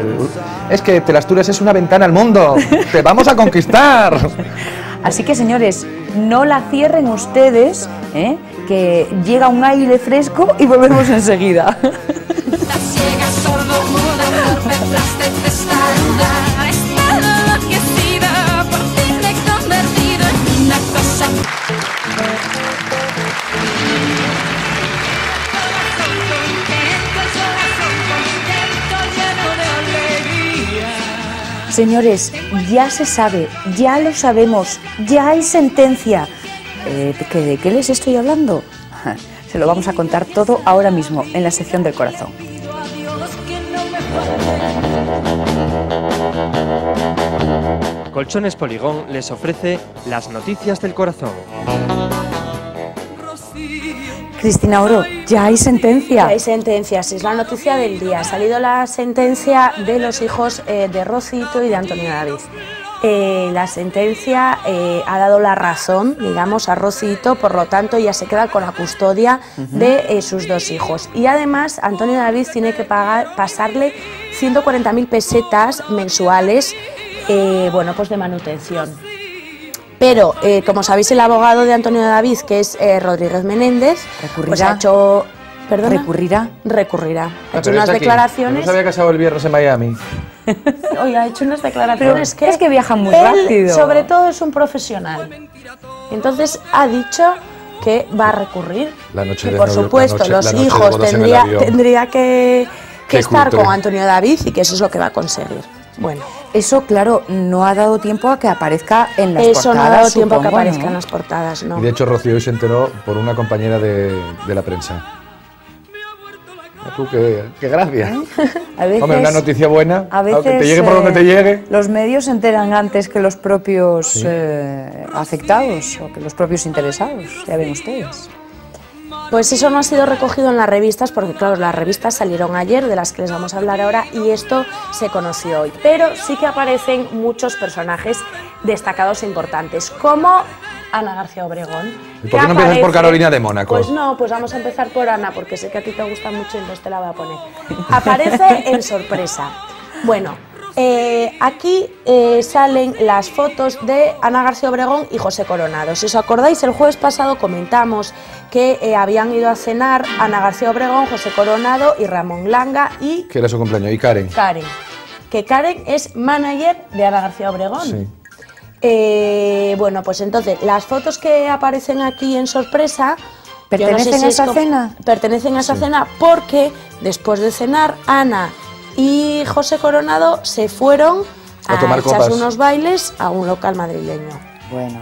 Es que Tele Asturias es una ventana al mundo. ¡Te vamos a conquistar! Así que, señores, no la cierren ustedes, ¿eh? Que llega un aire fresco y volvemos enseguida. Señores, ya se sabe, ya lo sabemos, ya hay sentencia. Eh, ¿De qué les estoy hablando? Se lo vamos a contar todo ahora mismo en la sección del corazón. Colchones Poligón les ofrece las noticias del corazón. Cristina Oro, ya hay sentencia. Ya hay sentencia, sí, es la noticia del día. Ha salido la sentencia de los hijos eh, de Rocito y de Antonio David. Eh, la sentencia eh, ha dado la razón, digamos, a Rocito, por lo tanto ya se queda con la custodia uh-huh. de eh, sus dos hijos. Y además Antonio David tiene que pagar, pasarle ciento cuarenta mil pesetas mensuales eh, bueno, pues de manutención. Pero, eh, como sabéis, el abogado de Antonio David, que es eh, Rodríguez Menéndez, recurrirá. Pues ha hecho, ¿perdona? Recurrirá. Recurrirá. Ha ah, hecho unas declaraciones. No se había casado el viernes en Miami. Hoy ha hecho unas declaraciones. Pero que es que viajan muy él, rápido. Sobre todo es un profesional. Entonces ha dicho que va a recurrir. La noche y por novio, supuesto, la noche, los la hijos tendría, tendría que, que, que estar culto con Antonio David y que eso es lo que va a conseguir. Bueno, eso, claro, no ha dado tiempo a que aparezca en las eso portadas. Eso no ha dado tiempo a que aparezca, ¿no?, en las portadas, no. Y de hecho, Rocío hoy se enteró por una compañera de, de la prensa. Tú, qué, qué gracia. A veces, hombre, una noticia buena, a veces, aunque te llegue por donde eh, te llegue. Los medios se enteran antes que los propios sí. eh, afectados o que los propios interesados, ya ven ustedes. Pues eso no ha sido recogido en las revistas, porque claro, las revistas salieron ayer, de las que les vamos a hablar ahora, y esto se conoció hoy. Pero sí que aparecen muchos personajes destacados e importantes, como Ana García Obregón. ¿Y por qué no aparece... empiezas por Carolina de Mónaco? Pues no, pues vamos a empezar por Ana, porque sé que a ti te gusta mucho y entonces te la voy a poner. Aparece en sorpresa. Bueno, eh, aquí eh, salen las fotos de Ana García Obregón y José Coronado. Si os acordáis, el jueves pasado comentamos que eh, habían ido a cenar Ana García Obregón, José Coronado y Ramón Langa y... Que era su cumpleaños, y Karen. Karen, que Karen es manager de Ana García Obregón. Sí. Eh, bueno, pues entonces, las fotos que aparecen aquí en sorpresa... ¿Pertenecen no sé si a esa cena? Pertenecen a esa sí. cena porque después de cenar, Ana y José Coronado se fueron a, a tomar echarse copas. unos bailes a un local madrileño. Bueno...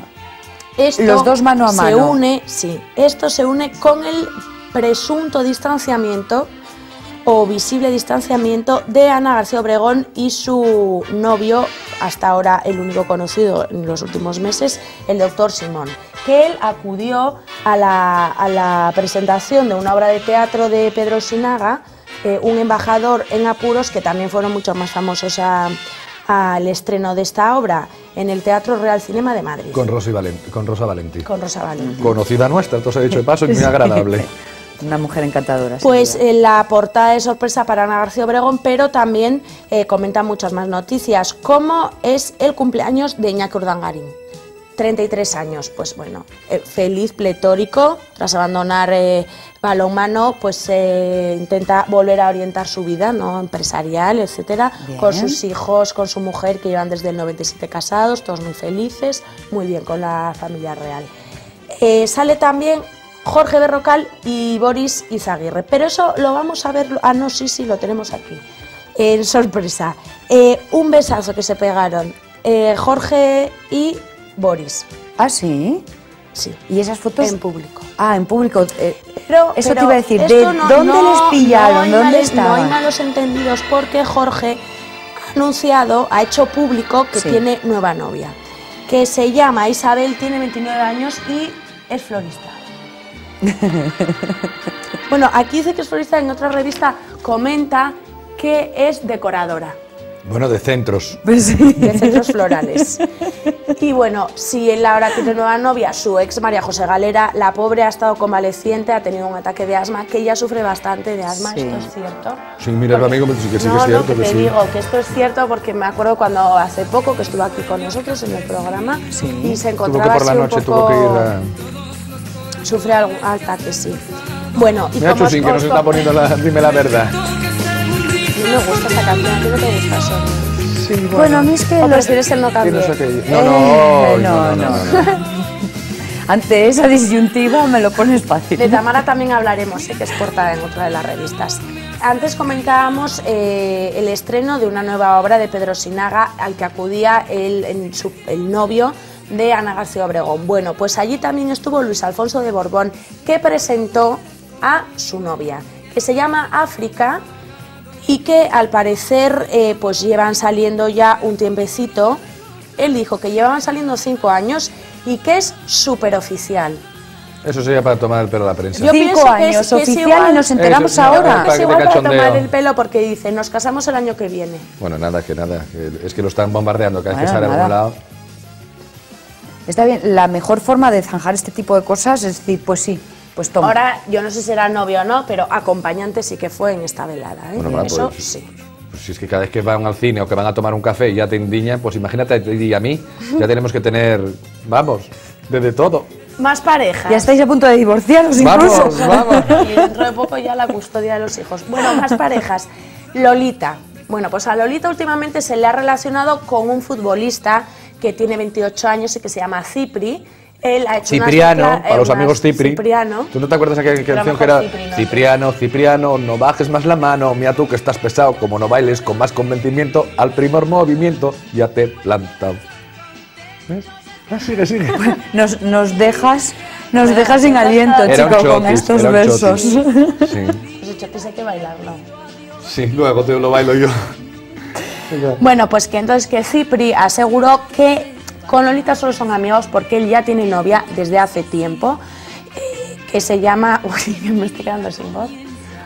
Esto los dos mano a mano. Se une, sí, esto se une con el presunto distanciamiento o visible distanciamiento de Ana García Obregón y su novio, hasta ahora el único conocido en los últimos meses, el doctor Simón, que él acudió a la, a la presentación de una obra de teatro de Pedro Sinaga, eh, un embajador en apuros, que también fueron mucho más famosos a... al estreno de esta obra en el Teatro Real Cinema de Madrid. Con Rosa Valenti. Con Rosa Valenti. Con Rosa Valenti. Conocida nuestra, entonces he dicho de paso, y muy agradable. Una mujer encantadora. Pues eh, la portada de sorpresa para Ana García Obregón, pero también eh, comenta muchas más noticias. ¿Cómo es el cumpleaños de Iñaki Urdangarín? treinta y tres años, pues bueno, eh, feliz, pletórico, tras abandonar eh, balonmano, pues eh, intenta volver a orientar su vida, ¿no?, empresarial, etcétera, bien, con sus hijos, con su mujer, que llevan desde el noventa y siete casados, todos muy felices, muy bien con la familia real. Eh, sale también Jorge Berrocal y Boris Izaguirre, pero eso lo vamos a ver, ah no, sí, sí, lo tenemos aquí, en eh, sorpresa, eh, un besazo que se pegaron eh, Jorge y Boris. ¿Ah, sí? Sí. ¿Y esas fotos? En público. Ah, en público. Eh, pero, eso pero te iba a decir, ¿de no, dónde no, les pillaron? No ¿Dónde estaban? No hay malos entendidos porque Jorge ha anunciado, ha hecho público que sí. tiene nueva novia, que se llama Isabel, tiene veintinueve años y es florista. Bueno, aquí dice que es florista, en otra revista comenta que es decoradora. Bueno, de centros. Pues sí. De centros florales. Y bueno, si en la hora que tiene nueva novia, su ex María José Galera, la pobre ha estado convaleciente, ha tenido un ataque de asma, que ella sufre bastante de asma, sí. Esto es cierto. Sí, mira, amigo, sí que sí no, que es cierto. No, que te sí. digo que esto es cierto porque me acuerdo cuando hace poco que estuvo aquí con nosotros en el programa sí. y se encontraba por la así noche, un poco... Tuvo que ir a... Sufre algún ataque, sí. Bueno, y mira, como Chusín, os, que nos está poniendo la... Dime la verdad. A mí me gusta esta canción, ¿a ti no te gusta eso? Sí, bueno. Bueno, a mí es que... O prefieres el no cambiar. No, eh, no, no, no, no, no, no. Ante esa disyuntiva me lo pones fácil. De Tamara también hablaremos, ¿eh?, que es portada en otra de las revistas. Antes comentábamos eh, el estreno de una nueva obra de Pedro Sinaga, al que acudía el, el, su, el novio de Ana García Obregón. Bueno, pues allí también estuvo Luis Alfonso de Borbón, que presentó a su novia, que se llama África y que al parecer eh, pues llevan saliendo ya un tiempecito. Él dijo que llevaban saliendo cinco años y que es súper oficial. Eso sería para tomar el pelo a la prensa. Yo Cinco años, es, oficial, igual, y nos enteramos eso, ahora. Es igual para tomar el pelo porque dice, nos casamos el año que viene. Bueno, nada, que nada, es que lo están bombardeando, que bueno, hay que estar a algún lado. Está bien, la mejor forma de zanjar este tipo de cosas es decir, pues sí, pues toma. Ahora, yo no sé si era novio o no, pero acompañante sí que fue en esta velada, ¿eh? Bueno, claro, eso pues, sí. Pues si es que cada vez que van al cine o que van a tomar un café y ya te indiñan, pues imagínate a ti y a mí, ya tenemos que tener, vamos, desde todo. Más parejas. Ya estáis a punto de divorciaros incluso. Vamos, vamos. Y dentro de poco ya la custodia de los hijos. Bueno, más parejas. Lolita. Bueno, pues a Lolita últimamente se le ha relacionado con un futbolista que tiene veintiocho años y que se llama Cipri. Él ha hecho Cipriano, unas... para los unas... amigos Cipri. Cipriano. ¿Tú no te acuerdas aquella canción que era Cipri, no. Cipriano, Cipriano, no bajes más la mano, mira tú que estás pesado, como no bailes con más convencimiento, al primer movimiento ya te he plantado? ¿Ves? Ah, sigue, sigue. Nos, nos dejas, nos dejas sin aliento, era chico, chotis, con estos versos. Sí. Los chotis hay que bailarlo. Sí, luego te lo bailo yo. Bueno, pues que entonces que Cipri aseguró que con Lolita solo son amigos porque él ya tiene novia desde hace tiempo, que se llama... Uy, me estoy quedando sin voz.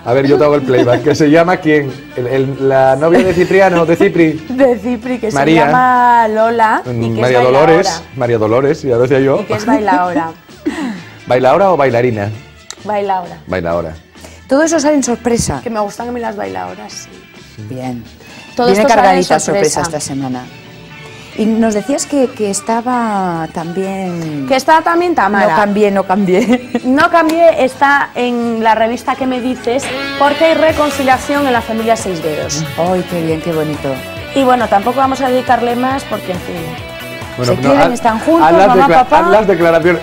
A ver, yo te hago el playback. ¿Que se llama quién? El, el, la novia de Cipriano, de Cipri. De Cipri, que María. Se llama Lola. Y que María es Dolores. María Dolores, ya decía yo. Y que es bailaora. ¿Bailaora o bailarina? Bailaora. Bailaora. Todo eso sale en sorpresa. Que me gustan a mí las bailaoras, sí. Bien. Todo Viene esto cargadita sorpresa. sorpresa esta semana. Y nos decías que, que estaba también... Que estaba también Tamara. No cambié, no cambié. No cambié está en la revista que me dices, porque hay reconciliación en la familia Seisdedos. ¡Ay, qué bien, qué bonito! Y bueno, tampoco vamos a dedicarle más porque, en fin, bueno, se no, quieren, a, están juntos, mamá, papá... Haz las declaraciones...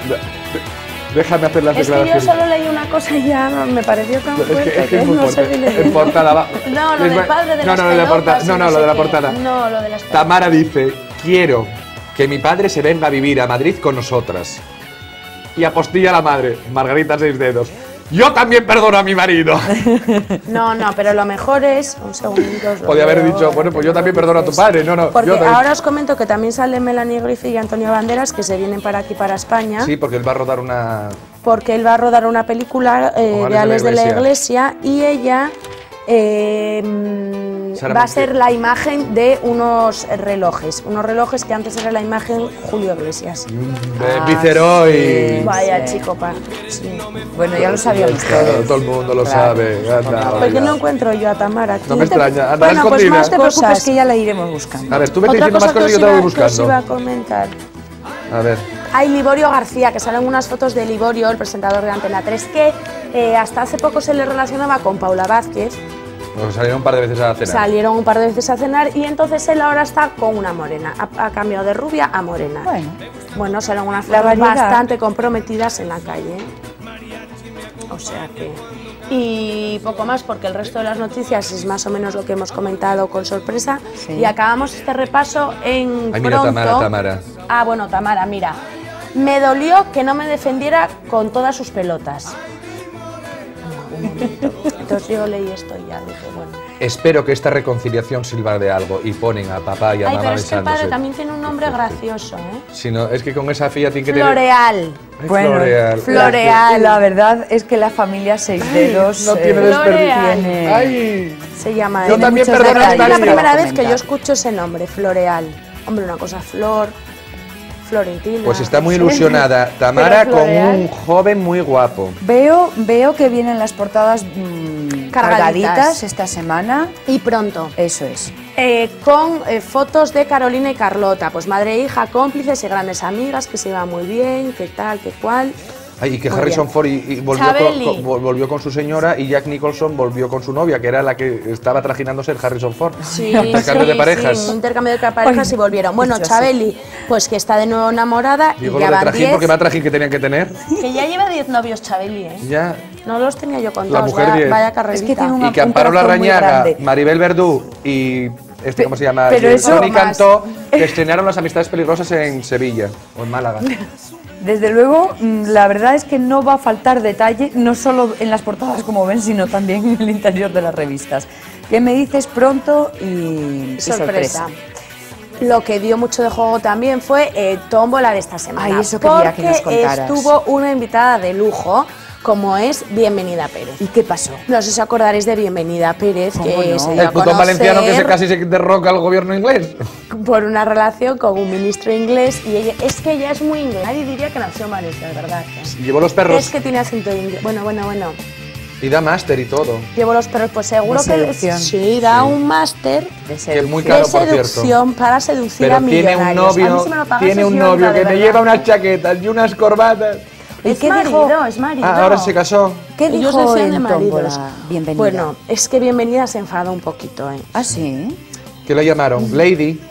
Déjame hacer las es declaraciones. Es que yo solo leí una cosa y ya me pareció tan fuerte. Es que, es que es muy fuerte. No sé en portada va... No, lo del padre de no, las no, pelotas, portada, no, no, no, lo de la portada. No, lo de las pelotas. Tamara dice... Quiero que mi padre se venga a vivir a Madrid con nosotras. Y apostilla a la madre, Margarita Seisdedos. Yo también perdono a mi marido. No, no, pero lo mejor es... Un segundito. Podría haber dicho, bueno, pues yo también perdono a tu padre. No, no, porque yo ahora os comento que también salen Melanie Griffith y Antonio Banderas, que se vienen para aquí, para España. Sí, porque él va a rodar una... Porque él va a rodar una película eh, de Alex de la Iglesia y ella... Eh, va a ser la imagen de unos relojes, unos relojes que antes era la imagen Julio Iglesias. De Viceroy. Vaya chico, pa. Bueno, ya lo sabíamos todos. Todo el mundo lo sabe. Porque no encuentro yo a Tamara. No me extraña. Bueno, pues más te preocupes que ya la iremos buscando. A ver, tú me estás diciendo más cosas que yo te voy buscando. Os iba a comentar. A ver. Hay Liborio García, que salen unas fotos de Liborio, el presentador de Antena tres, que eh, hasta hace poco se le relacionaba con Paula Vázquez. Pues salieron un par de veces a cenar. Salieron un par de veces a cenar y entonces él ahora está con una morena. Ha, ha cambiado de rubia a morena. Bueno, bueno serán unas fotos bastante comprometidas en la calle. O sea que... Y poco más, porque el resto de las noticias es más o menos lo que hemos comentado con sorpresa. Sí. Y acabamos este repaso en... Ay, mira, pronto... Tamara, Tamara. Ah, bueno, Tamara, mira. Me dolió que no me defendiera con todas sus pelotas. No, un momento. Entonces yo leí esto y ya dije, bueno... Espero que esta reconciliación sirva de algo. Y ponen a papá y a Ay, mamá besándose. Ay, pero es que el padre también tiene un nombre gracioso, ¿eh? Si no, es que con esa filla tiene que tener... Floreal. Bueno, Floreal. Floreal. La verdad es que la familia Seisdedos... No tiene desperdicio. Ay. Se llama... Yo también, perdón, es la primera vez que yo escucho ese nombre, Floreal. Hombre, una cosa, Flor... Florentina. Pues está muy ilusionada Tamara con un joven muy guapo. Veo, veo que vienen las portadas mmm, cargaditas. cargaditas esta semana. Y pronto. Eso es. Eh, con eh, fotos de Carolina y Carlota. Pues madre e hija, cómplices y grandes amigas, que se iban muy bien, que tal, que cual. Ay, y que muy Harrison bien. Ford y, y volvió, con, con, volvió con su señora y Jack Nicholson volvió con su novia, que era la que estaba trajinándose el Harrison Ford. Sí, intercambio sí, de parejas. Sí, intercambio de parejas. Oye, y volvieron. Bueno, Chabelli, sí, pues que está de nuevo enamorada. Digo, y ya lo de trajín, diez, porque más trajín que tenían que tener. Que ya lleva diez novios Chabelli, ¿eh? Ya. No los tenía yo contados. Vaya carrerita. Es que tiene una, y que Amparo Larrañaga, Maribel Verdú y... Este, ¿Cómo se llama? Tony Cantó, que estrenaron Las amistades peligrosas en Sevilla o en Málaga. Desde luego, la verdad es que no va a faltar detalle, no solo en las portadas, como ven, sino también en el interior de las revistas. ¿Qué me dices? Pronto y sorpresa. Y sorpresa. Lo que dio mucho de juego también fue eh, tómbola de esta semana. Ay, eso quería que nos contaras. Estuvo una invitada de lujo, como es Bienvenida Pérez. ¿Y qué pasó? No sé si acordaréis de Bienvenida Pérez, que no? se dio a conocer... El putón valenciano que se casi se derroca al gobierno inglés. Por una relación con un ministro inglés, y ella, es que ella es muy inglés. Nadie diría que nació malista, de verdad. ¿Eh? Llevó los perros. Es que tiene acento inglés. Bueno, bueno, bueno. Y da máster y todo. Llevó los perros, pues seguro que... Le, sí, da sí. un máster de, seduc es muy caro, de seducción para seducir Pero a millonarios. Tiene un novio, a tiene un novio que me lleva unas chaquetas y unas corbatas. ¿Y es qué marido, dijo? Es marido. Ah, ahora se casó. ¿Qué dijo Ellos decían de maridos? Bienvenida. Bueno, es que Bienvenida se enfadó un poquito, ¿eh? ¿Ah, sí? ¿Qué la llamaron? Lady.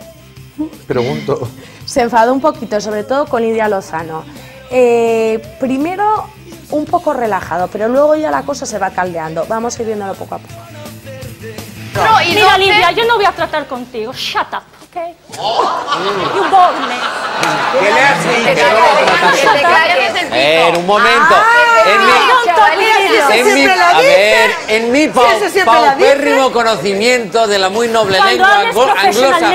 Pregunto. Se enfadó un poquito, sobre todo con Lidia Lozano. Eh, primero un poco relajado, pero luego ya la cosa se va caldeando. Vamos a ir viéndolo poco a poco. No, no, y mira, Lidia, yo no voy a tratar contigo. Shut up. Okay. You bore me. ¿Qué le has dicho? En un momento. Ah, en mi, en mi, a ver, en mi pau, paupérrimo conocimiento de la muy noble lengua anglosajona.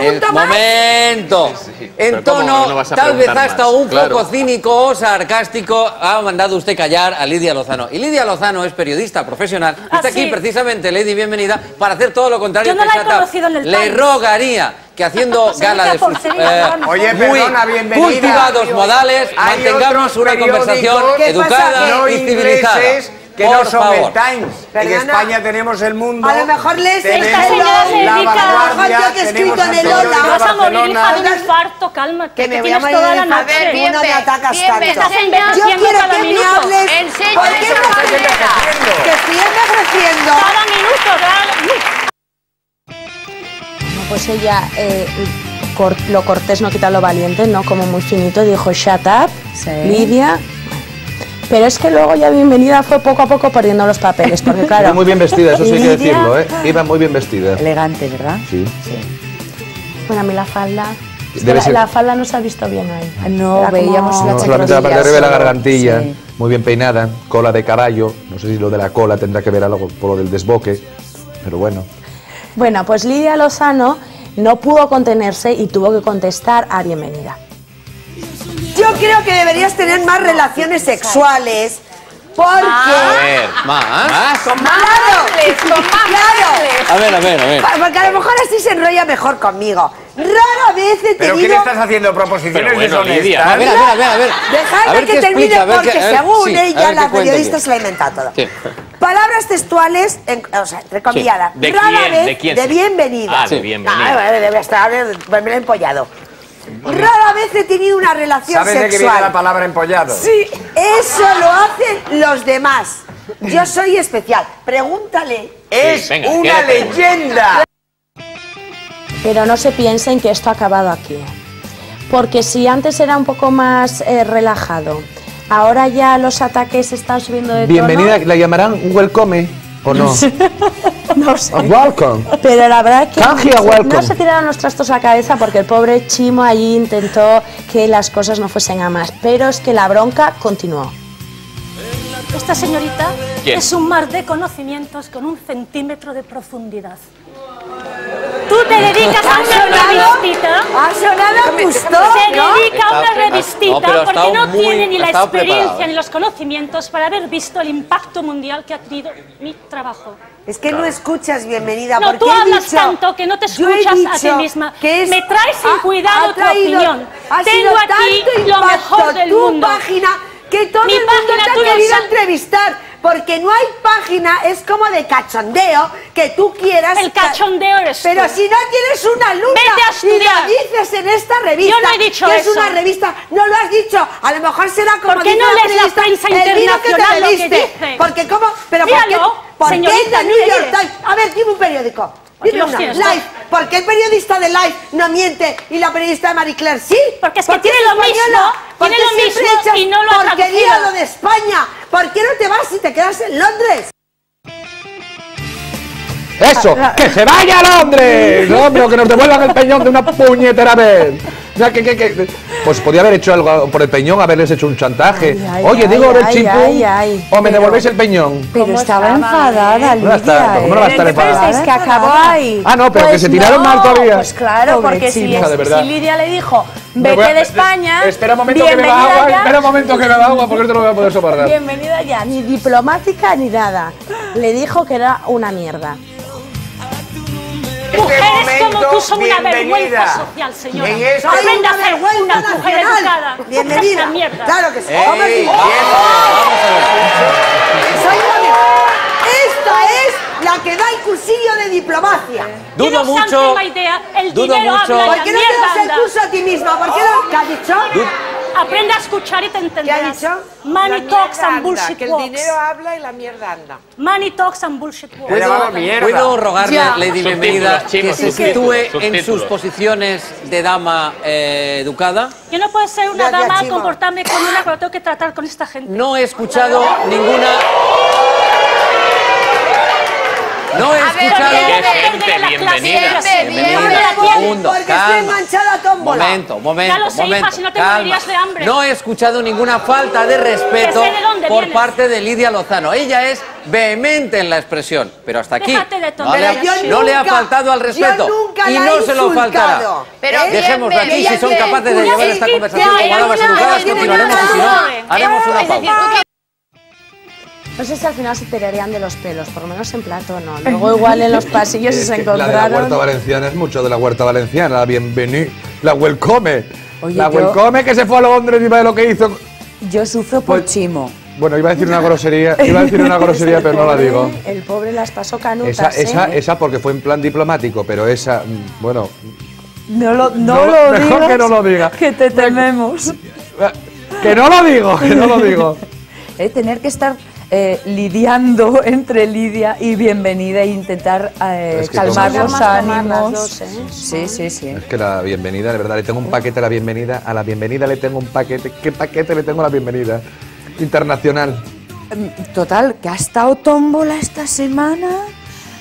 El momento. En tono, tal vez hasta un poco cínico o sarcástico, ha mandado usted callar a Lidia Lozano. Y Lidia Lozano es periodista profesional. Está aquí precisamente, Lady Bienvenida, para hacer todo lo contrario. Yo no la he conocido en el país. Rogaría que haciendo gala de sus eh, Oye, perdona, muy cultivados tío. modales, mantengamos una conversación educada no y civilizada. Que Por no son favor. Times. Perdona. En España tenemos El Mundo. A lo mejor les esta señora se dedica a lo mejor yo que he escrito en el Ola. Vas a morir, hija, de un infarto, cálmate. Que, que me tienes voy a toda la noche. A ver, bien, no me atacas bien, tanto. Bien, bien, yo quiero que me minuto. hables. Enseña ¿Por qué eso no me Que estoy envejeciendo. Cada minuto, cada... Pues ella, eh, cor lo cortés no quita lo valiente, ¿no? Como muy finito, dijo, shut up, sí. Lidia. Pero es que luego ya Bienvenida fue poco a poco perdiendo los papeles, porque claro... Iba muy bien vestida, eso sí hay que decirlo, ¿eh? Iba muy bien vestida. Elegante, ¿verdad? Sí. sí. Bueno, a mí la falda... La, la falda no se ha visto bien ahí. No, Era veíamos como... la chaqueta. No, solamente la parte de arriba de la gargantilla, sí. Muy bien peinada, cola de caballo, no sé si lo de la cola tendrá que ver algo por lo del desboque, pero bueno... Bueno, pues Lidia Lozano no pudo contenerse y tuvo que contestar a Bienvenida. Yo creo que deberías tener más relaciones sexuales porque... ¿Más? ¿Más? ¿Más? papeles, con más papeles. A ver, a ver, a ver. Porque a lo mejor así se enrolla mejor conmigo. Rara vez te ¿Pero digo... ¿Pero qué le estás haciendo? ¿Proposiciones bueno, deshonestas? A ver, a ver, a ver, a ver. Dejadme a ver que termine explica, porque que, ver, según sí, ella, la periodista se la ha inventado todo. Sí. Palabras textuales, en, o sea, recomiadas. Sí. ¿De, ¿De quién? De bienvenida. Ah, de bienvenida. Ah, debe estar, me he empollado. Rara vez he tenido una relación sexual. ¿Sabes de qué viene la palabra empollado? Sí, eso lo hacen los demás. Yo soy especial. Pregúntale. Es sí, venga, una leyenda. Pero no se piensen que esto ha acabado aquí. Porque si antes era un poco más eh, relajado, ahora ya los ataques están subiendo de tono. Bienvenida, ¿la llamarán welcome o no? No sé. Welcome. Pero la verdad es que no, no se tiraron los trastos a la cabeza porque el pobre Chimo allí intentó que las cosas no fuesen a más. Pero es que la bronca continuó. Esta señorita ¿Quién? Es un mar de conocimientos con un centímetro de profundidad. Tú te dedicas a una revistita. ¿Ha sonado justo? Se dedica a una revistita porque no tiene ni la experiencia ni los conocimientos para haber visto el impacto mundial que ha tenido mi trabajo. Es que no escuchas, bienvenida. No, tú hablas tanto que no te escuchas a ti misma. Me traes sin cuidado tu opinión. Tengo aquí lo mejor del mundo. Que todo el mundo te ha querido entrevistar, porque no hay página, es como de cachondeo, que tú quieras... El cachondeo eres tú. Pero si no tienes una luna, vete a estudiar. Y lo dices en esta revista. Yo no he dicho que eso. Es una revista, no lo has dicho, a lo mejor será como... ¿Por qué no lees la prensa internacional lo que dice? Porque cómo... Pero díalo, ¿por qué la New York Times? A ver, dime un periódico. Dime una, Life. ¿Por qué el periodista de Life no miente y la periodista de Marie Claire sí? Porque es que tiene lo mismo, tiene lo mismo y no lo ha traducido. Porquería lo de España. ¿Por qué no te vas y te quedas en Londres? ¡Eso! ¡Que se vaya a Londres! ¡No, pero que nos devuelvan el peñón de una puñetera vez! Ya que, que, que... Pues podía haber hecho algo por el peñón, haberles hecho un chantaje. Ay, ay, Oye, ay, digo, ay, chimpú, ay, ay, o me pero, devolvéis el peñón. Pero estaba enfadada, Lidia. No está, ¿cómo no va a estar enfadada? Es que acabó ahí. Ah, no, pero pues que se tiraron no, mal todavía. Pues claro, pobre porque si, es, si Lidia le dijo, vete de España... Espera un momento que me da agua, ya. espera un momento que me da agua, porque esto no lo voy a poder soportar. Bienvenida ya, ni diplomática ni nada. Le dijo que era una mierda. Este mujeres momento, como tú son bienvenida. una vergüenza social, señora. Aprenda a ser una mujer educada. Bienvenida. Mierda. Claro que sí. Ey, oh, oh. Soy Esta es la que da el cursillo de diplomacia. Dudo mucho. La idea, el dudo mucho. Habla, ¿Por qué no te das el curso a ti misma? ¿Por qué no? ¿Qué has dicho? Du Aprende a escuchar y te entenderás. ¿Qué ha dicho? Money talks anda, and bullshit walks. Que el dinero habla y la mierda anda. Money talks and bullshit walks. ¿Puedo, ¿puedo rogarle, ya. Lady Bienvenida, que se sitúe en sus posiciones de dama eh, educada? Yo no puedo ser una ya, dama, ya, comportarme como una, pero tengo que tratar con esta gente. No he escuchado ninguna... No he escuchado... Bienvenida, bienvenida. Porque estoy manchada a tómbola. Momento, momento, ya lo sé, momento. Hija, si no te morirías de hambre. No he escuchado ninguna falta de respeto de por vienes. parte de Lidia Lozano. Ella es vehemente en la expresión, pero hasta aquí no le, ha, nunca, no le ha faltado al respeto y no se lo faltará. Pero dejemos aquí si son capaces de llevar esta conversación con palabras educadas, continuaremos y si no, haremos una pausa. No sé si al final se tirarían de los pelos, por lo menos en plato no. Luego igual en los pasillos se encontraron... La de la Huerta Valenciana es mucho de la Huerta Valenciana, la bienvenida, la welcome. Oye, la yo... welcome que se fue a Londres y va de lo que hizo. Yo sufro por pues, Chimo. Bueno, iba a decir una grosería, iba a decir una grosería pero no la digo. El pobre las pasó canutas, esa, esa, ¿eh? Esa porque fue en plan diplomático, pero esa, bueno... No lo, no no, lo mejor digas, que no lo diga. Que te tememos. Que no lo digo, que no lo digo. eh, tener que estar... Eh, lidiando entre Lidia y Bienvenida e intentar eh, es que calmar los ánimos. Dos, ¿eh? Sí, sí, sí. Es que la Bienvenida, de verdad, le tengo un paquete a la Bienvenida, a la Bienvenida le tengo un paquete. ¿Qué paquete le tengo a la Bienvenida? Internacional. Total, que ha estado tómbola esta semana.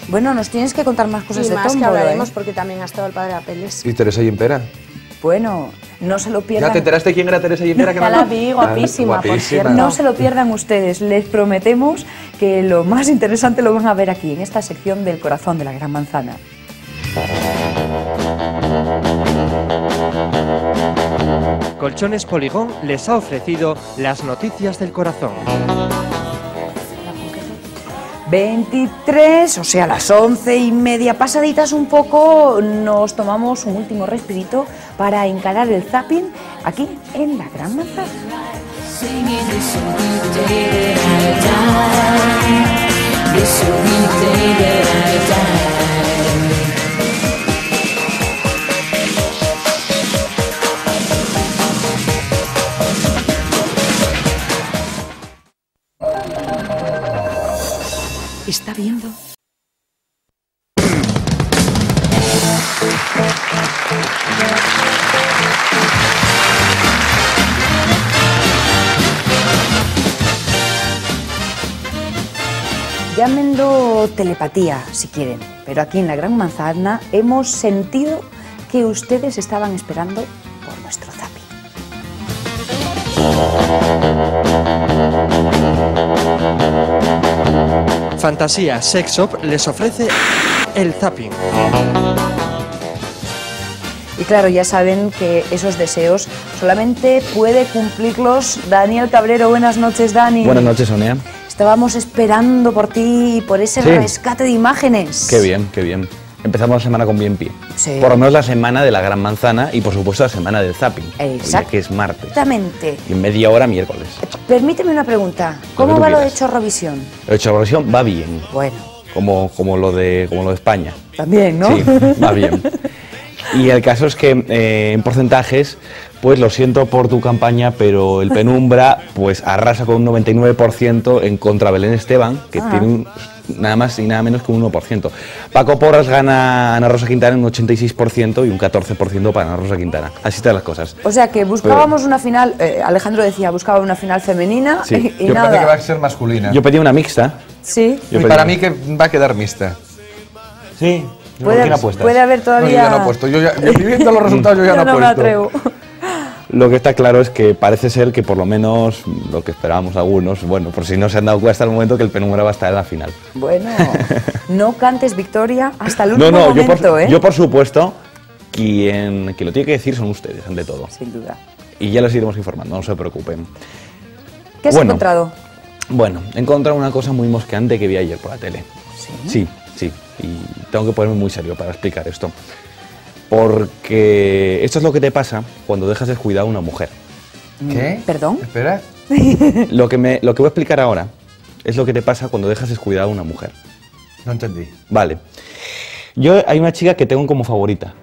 Bueno, nos tienes que contar más cosas y de más tómbola. Que hablaremos, ¿eh? Porque también ha estado el padre Apeles. ¿Y Teresa Gimpera? Bueno, no se lo pierdan. ¿Ya te enteraste quién era Teresa Gimpera? No, ya la vi, guapísima, guapísima, por cierto. No se lo pierdan ustedes, les prometemos que lo más interesante lo van a ver aquí, en esta sección del corazón de la Gran Manzana. Colchones Poligón les ha ofrecido las noticias del corazón. veintitrés, o sea, a las once y media pasaditas un poco, nos tomamos un último respirito para encarar el zapping aquí en la Gran Manzana. Está viendo. Llámenlo telepatía si quieren, pero aquí en la Gran Manzana hemos sentido que ustedes estaban esperando por nuestro zapping. Fantasía Sex Shop les ofrece el zapping. Y claro, ya saben que esos deseos solamente puede cumplirlos Daniel Cabrero. Buenas noches, Dani. Buenas noches, Sonia. Estábamos esperando por ti y por ese sí. rescate de imágenes. Qué bien, qué bien. Empezamos la semana con bien pie. Sí. Por lo menos la semana de la Gran Manzana y por supuesto la semana del zapping. Exacto. Que es martes. Exactamente. Y media hora miércoles. Permíteme una pregunta. ¿Cómo va lo de Chorrovisión? Lo de Chorrovisión va bien. Bueno. Como, como, lo de, como lo de España. También, ¿no? Sí, va bien. Y el caso es que eh, en porcentajes, pues lo siento por tu campaña, pero el Penumbra pues arrasa con un noventa y nueve por ciento en contra Belén Esteban, que ah. tiene un, nada más y nada menos que un uno por ciento. Paco Porras gana a Ana Rosa Quintana en un ochenta y seis por ciento y un catorce por ciento para Ana Rosa Quintana. Así están las cosas. O sea que buscábamos pero, una final, eh, Alejandro decía, buscaba una final femenina sí. y, y yo nada. Yo pensé que va a ser masculina. Yo pedí una mixta. Sí. Yo y para una. mí que va a quedar mixta. Sí. Puede, puede haber todavía... No, yo ya no he puesto, yo ya, viendo los resultados yo ya yo no, no he puesto. Me atrevo. Lo que está claro es que parece ser que por lo menos lo que esperábamos algunos, bueno, por si no se han dado cuenta hasta el momento que el Penumbra va a estar en la final. Bueno, no cantes victoria hasta el último no, no, momento, yo por, ¿eh? Yo por supuesto, quien, quien lo tiene que decir son ustedes, ante todo. Sin duda. Y ya les iremos informando, no se preocupen. ¿Qué has bueno, encontrado? Bueno, he encontrado una cosa muy mosqueante que vi ayer por la tele. Sí. Sí. Sí, y tengo que ponerme muy serio para explicar esto. Porque esto es lo que te pasa cuando dejas descuidada a una mujer. ¿Qué? ¿Perdón? Espera. Lo que, me, lo que voy a explicar ahora es lo que te pasa cuando dejas descuidada a una mujer. No entendí. Vale. Yo hay una chica que tengo como favorita.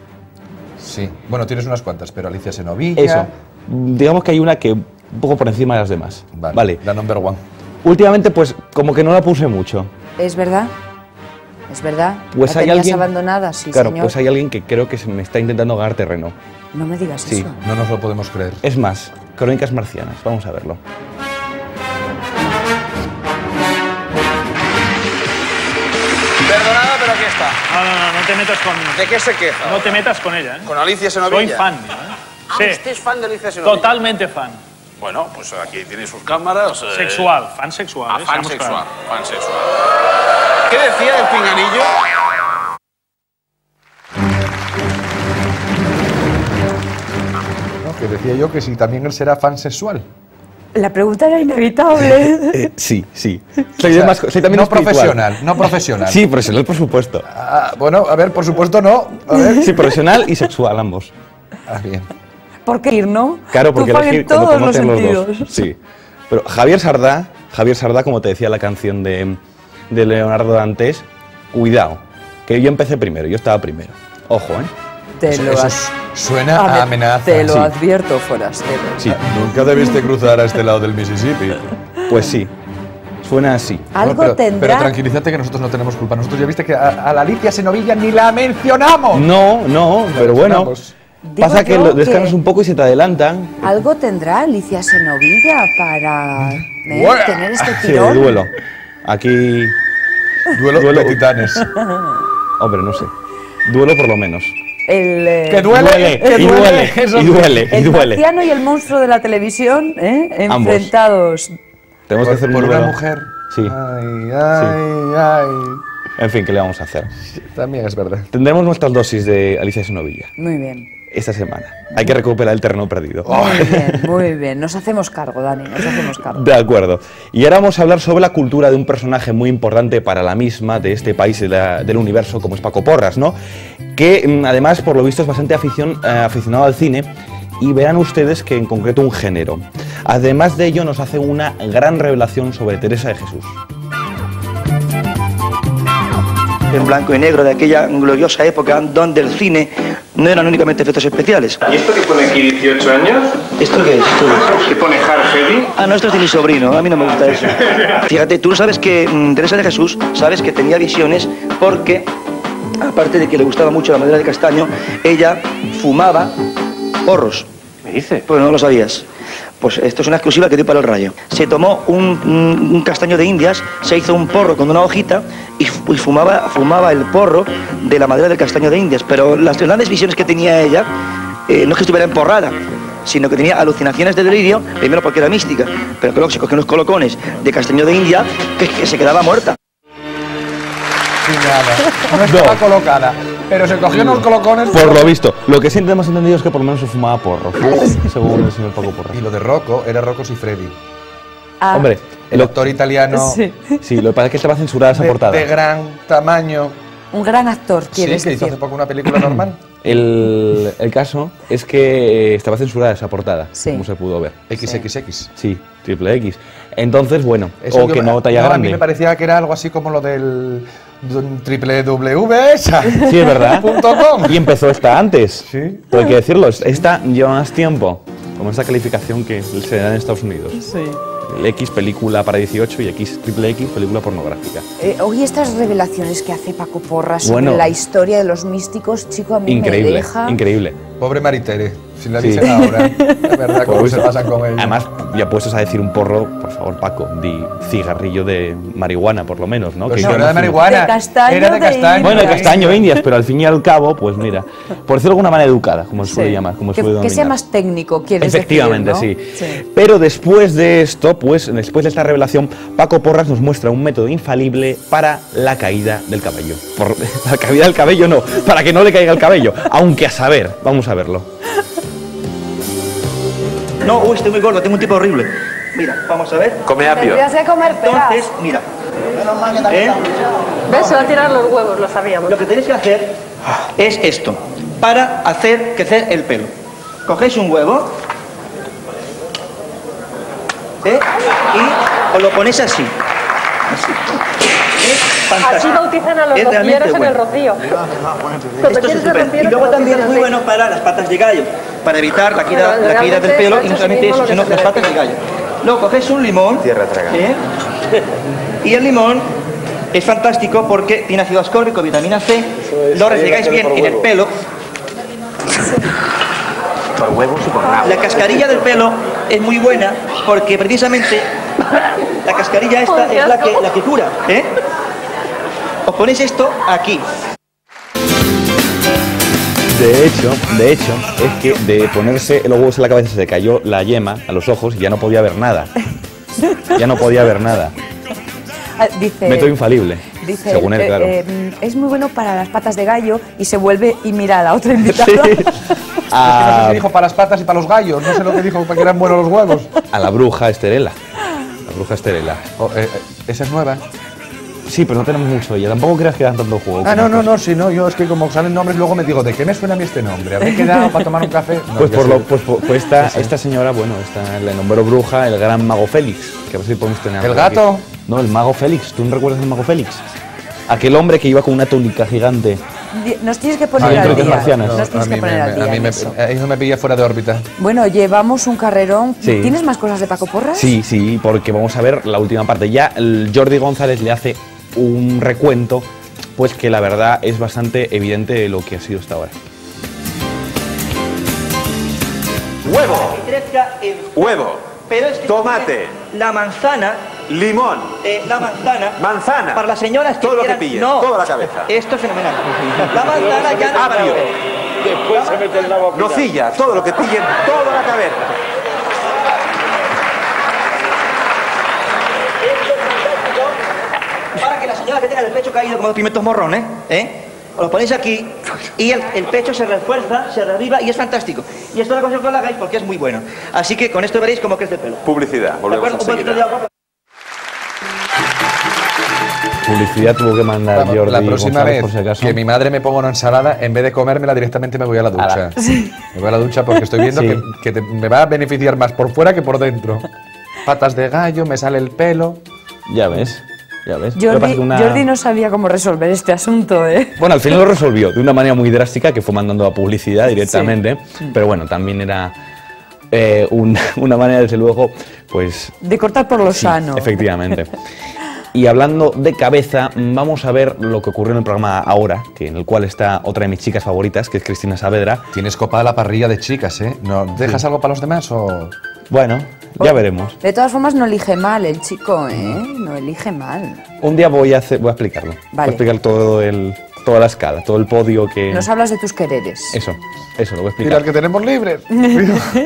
Sí. Bueno, tienes unas cuantas, pero Alicia Senovilla... Eso. Digamos que hay una que un poco por encima de las demás. Vale. Vale. La number one. Últimamente, pues, como que no la puse mucho. ¿Es verdad? Es verdad, pues la hay tenías alguien, abandonada, sí, claro, señor. Pues hay alguien que creo que se me está intentando ganar terreno. No me digas sí, eso. No nos lo podemos creer. Es más, Crónicas Marcianas, vamos a verlo. Perdonada, pero aquí está. No, no, no, no te metas con... ¿De qué se queja? No te metas con ella, ¿eh? Con Alicia Senovilla. Soy fan, ¿eh? Ah, sí. ¿Usted es fan de Alicia Senovilla? Totalmente fan. Bueno, pues aquí tiene sus cámaras... Eh... Sexual, fan sexual. Ah, ¿eh? fan, sexual, claro. fan sexual, fan sexual. ¿Qué decía del pinganillo? No, que decía yo que si también él será fan sexual. La pregunta era inevitable. eh, sí, sí. Soy, o sea, más, soy también no espiritual. profesional, no profesional. Sí, profesional, por supuesto. Ah, bueno, a ver, por supuesto no. A ver. Sí, profesional y sexual, ambos. Ah, bien. ¿Por qué ir, no? Claro, porque elegir como conocen los dos. Sí. Pero Javier Sardá, Javier Sardá, como te decía la canción de... de Leonardo Dantes, cuidado, que yo empecé primero, yo estaba primero. Ojo, ¿eh? Te eso, lo eso has... Suena a amenaza. Te lo sí. advierto, forastero. Sí. Nunca debiste cruzar a este lado del Mississippi. Pues sí, suena así. Algo no, pero, tendrá... Pero tranquilízate que nosotros no tenemos culpa. Nosotros ya viste que a, a la Alicia Senovilla ni la mencionamos. No, no, pero bueno... Digo pasa que descansas que un poco y se te adelantan. Algo tendrá Alicia Senovilla para eh, tener este tirón. Sí, duelo. Aquí... Duelo, duelo de titanes. Hombre, no sé. Duelo por lo menos. El, eh, ¡Que duele! duele, y, duele eso, y duele, y duele. El marciano y el monstruo de la televisión, ¿eh? Enfrentados. Ambos. Tenemos que hacer por un una mujer. Sí. Ay, ay, sí. ay. En fin, ¿qué le vamos a hacer? También es verdad. Tendremos nuestras dosis de Alicia Senovilla. Muy bien. esta semana. Hay que recuperar el terreno perdido. Muy bien, muy bien. Nos hacemos cargo, Dani, nos hacemos cargo. De acuerdo. Y ahora vamos a hablar sobre la cultura de un personaje muy importante para la misma de este país de la, del universo, como es Paco Porras, ¿no? Que además, por lo visto, es bastante afición, eh, aficionado al cine. Y verán ustedes que en concreto un género. Además de ello, nos hace una gran revelación sobre Teresa de Jesús. En blanco y negro de aquella gloriosa época donde el cine no eran únicamente efectos especiales. ¿Y esto que pone aquí dieciocho años? ¿Esto qué es? ¿Qué pone Hard Heavy? Ah, no, esto es de mi sobrino, a mí no me gusta eso. Fíjate, tú sabes que Teresa de Jesús, sabes que tenía visiones porque, aparte de que le gustaba mucho la madera de castaño, ella fumaba porros. ¿Me dice? Pues no lo sabías. Pues esto es una exclusiva que doy para el Rayo. Se tomó un, un, un castaño de Indias, se hizo un porro con una hojita y, y fumaba, fumaba el porro de la madera del castaño de Indias. Pero las grandes visiones que tenía ella, eh, no es que estuviera emporrada, sino que tenía alucinaciones de delirio, primero porque era mística, pero luego se cogió unos colocones de castaño de India que, que se quedaba muerta. No estaba no. colocada, pero se cogió unos colocones. Por lo visto, lo que sí hemos entendido es que por lo menos se fumaba porro, según el señor Paco Porras. Y lo de Rocco era Rocco Siffredi. Ah. Hombre, el actor italiano. Sí. sí, lo que pasa es que estaba censurada esa de, portada. De gran tamaño. Un gran actor, ¿quieres sí, que hizo hace poco una película normal. El, el caso es que estaba censurada esa portada, sí. como se pudo ver. equis equis equis. Sí, triple X. Entonces, bueno, Eso o yo, que no talla no, grande. A mí me parecía que era algo así como lo del triple doble u doble u sí, es verdad. .com. Y empezó esta antes. Sí. Pero hay que decirlo, esta lleva más tiempo, como esta calificación que se da en Estados Unidos. Sí. El X película para dieciocho y X triple X película pornográfica. Eh, hoy estas revelaciones que hace Paco Porras sobre bueno, la historia de los místicos, chico, a mí increíble, me deja... Increíble, increíble. Pobre Maritere, si la sí. dicen ahora, la verdad, cómo pues, se pasan con ella. Además, ya puestos a decir un porro, por favor, Paco, di cigarrillo de marihuana, por lo menos, ¿no? Pues que no, no era de marihuana, de castaño, era de castaño. De bueno, de castaño Indias, pero al fin y al cabo, pues mira, por decirlo de alguna manera educada, como se sí. suele llamar, como que, suele que sea más técnico, quieres decir, efectivamente, ¿no? sí. sí. Pero después de esto, pues después de esta revelación, Paco Porras nos muestra un método infalible para la caída del cabello. Por, la caída del cabello no, para que no le caiga el cabello, aunque a saber, vamos a verlo. No, uy, estoy muy gordo, tengo un tipo horrible. Mira, vamos a ver. Come apio. Tendrías que comer peras. Entonces, mira. ¿Eh? ¿Ves? Se va a tirar los huevos, lo sabíamos. Lo que tenéis que hacer es esto, para hacer crecer el pelo. Cogéis un huevo... ¿Eh? Y os lo ponéis así. Así, así bautizan a los rocieros bueno. en el rocío. Esto es estupendo. Y luego también es muy bueno para las patas de gallo, para evitar la caída, la caída del pelo, y no solamente eso, sino las patas de gallo. Luego cogéis un limón. Tierra traga. ¿Eh? Y el limón es fantástico porque tiene ácido ascórbico, vitamina C, es, lo restregáis bien en el pelo. Por huevos y por nada. La cascarilla del pelo es muy buena porque precisamente la cascarilla esta es la que, la que cura, ¿eh? Os ponéis esto aquí. De hecho, de hecho, es que de ponerse los huevos en la cabeza se le cayó la yema a los ojos y ya no podía ver nada. Ya no podía ver nada. Dice, método infalible, dice, según él, eh, claro. Eh, es muy bueno para las patas de gallo y se vuelve y mira a la otra invitada. Sí. Ah, no sé lo que dijo para las patas y para los gallos, no sé lo que dijo para que eran buenos los huevos. A la bruja Esterela. La bruja Esterela. Oh, eh, esa es nueva. Sí, pero no tenemos mucho de ella. Tampoco creas que dan tanto juego. Ah, no, no, no, sí, no. Yo es que como salen nombres, luego me digo, ¿de qué me suena a mí este nombre? ¿Habré quedado para tomar un café? No, pues por sí. lo, pues, pues esta, sí. esta señora, bueno, esta, la nombró bruja, el gran mago Félix. Que a ver si podemos tener. ¿El gato? Aquí. No, el mago Félix. ¿Tú no recuerdas el mago Félix? Aquel hombre que iba con una túnica gigante. Nos tienes que poner al día. Nos tienes que poner al día. A mí no me pilla fuera de órbita. Bueno, llevamos un carrerón. Sí. ¿Tienes más cosas de Paco Porras? Sí, sí, porque vamos a ver la última parte. Ya el Jordi González le hace un recuento, pues que la verdad es bastante evidente de lo que ha sido hasta ahora. Huevo. Que crezca el huevo. Pero es que tomate. La manzana. Limón. Eh, la manzana. Manzana. Para las señoras que todo quieran, lo que pilles, no. Toda la cabeza. Esto es fenomenal. La manzana ya no apio. Después se mete el nabo. Nocilla, todo lo que pillen, toda la cabeza. Esto es fantástico para que las señoras que tengan el pecho caído como los pimientos morrones, ¿eh? ¿Eh? Os lo ponéis aquí y el, el pecho se refuerza, se reviva y es fantástico. Y esto lo aconsejo que lo hagáis porque es muy bueno. Así que con esto veréis cómo crece el pelo. Publicidad, volvemos enseguida. Publicidad tuvo que mandar Jordi. La próxima vez que mi madre me ponga una ensalada, en vez de comérmela directamente me voy a la ducha. Sí. Me voy a la ducha porque estoy viendo sí. que, que te, me va a beneficiar más por fuera que por dentro. Patas de gallo, me sale el pelo. Ya ves, ya ves. Jordi, una... Jordi no sabía cómo resolver este asunto, ¿eh? Bueno, al final lo resolvió de una manera muy drástica, que fue mandando a publicidad directamente. Sí. Pero bueno, también era... Eh, un, una manera, desde luego, pues... de cortar por lo sí, sano. Efectivamente. Y hablando de cabeza, vamos a ver lo que ocurrió en el programa Ahora, que en el cual está otra de mis chicas favoritas, que es Cristina Saavedra. Tienes copa de la parrilla de chicas, ¿eh? ¿No dejas sí. algo para los demás o...? Bueno, ya veremos. De todas formas, no elige mal el chico, ¿eh? No elige mal. Un día voy a, hacer, voy a explicarlo. Vale. Voy a explicar todo el... toda la escala, todo el podio que... Nos hablas de tus quereres. Eso, eso, lo voy a explicar. Mira, el que tenemos libre.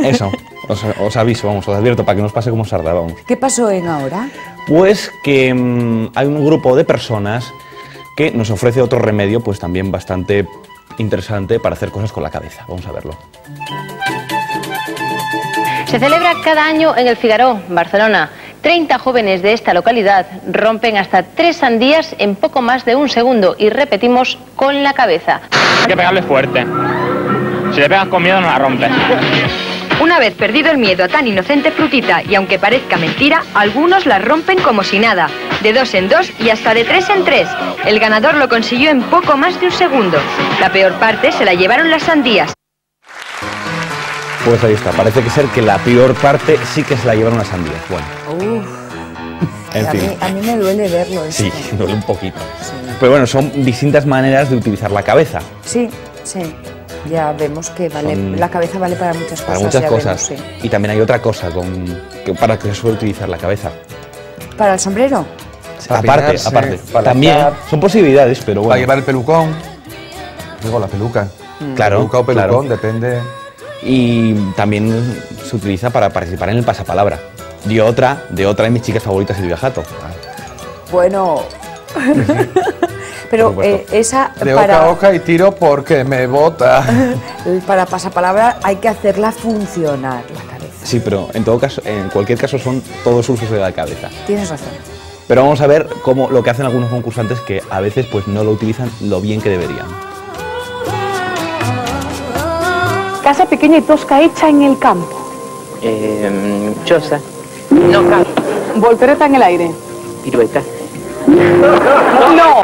Eso, os, os aviso, vamos, os advierto, para que no os pase como Sarda, vamos. ¿Qué pasó en Ahora? Pues que mmm, hay un grupo de personas que nos ofrece otro remedio, pues también bastante interesante para hacer cosas con la cabeza. Vamos a verlo. Se celebra cada año en el Figaro, Barcelona. treinta jóvenes de esta localidad rompen hasta tres sandías en poco más de un segundo y repetimos con la cabeza. Hay que pegarle fuerte. Si le pegas con miedo no la rompes. Una vez perdido el miedo a tan inocente frutita y aunque parezca mentira, algunos la rompen como si nada, de dos en dos y hasta de tres en tres. El ganador lo consiguió en poco más de un segundo. La peor parte se la llevaron las sandías. Pues ahí está, parece que ser que la peor parte sí que se la llevaron las sandías. Bueno. Uf. En fin. A mí, a mí me duele verlo. Esto. Sí, duele un poquito. Sí. Pero bueno, son distintas maneras de utilizar la cabeza. Sí, sí. Ya vemos que vale, son... la cabeza vale para muchas cosas. Para muchas cosas. Vemos, sí. Y también hay otra cosa con, que, para que se suele utilizar la cabeza. ¿Para el sombrero? Para aparte, pinarse, aparte. Para también estar... son posibilidades, pero bueno. Para llevar el pelucón. Luego la peluca. Mm. Claro. Peluca o pelucón, claro. Depende. Y también se utiliza para participar en el pasapalabra. Y otra, de otra de mis chicas favoritas, Silvia Jato. Bueno... Pero eh, esa... De para... oca a oca y tiro porque me bota. Para pasapalabra hay que hacerla funcionar la cabeza. Sí, pero en todo caso, en cualquier caso son todos usos de la cabeza. Tienes razón. Pero vamos a ver cómo lo que hacen algunos concursantes que a veces pues no lo utilizan lo bien que deberían. Casa pequeña y tosca hecha en el campo. Eh, choza. No campo. Voltereta en el aire. Pirueta. No.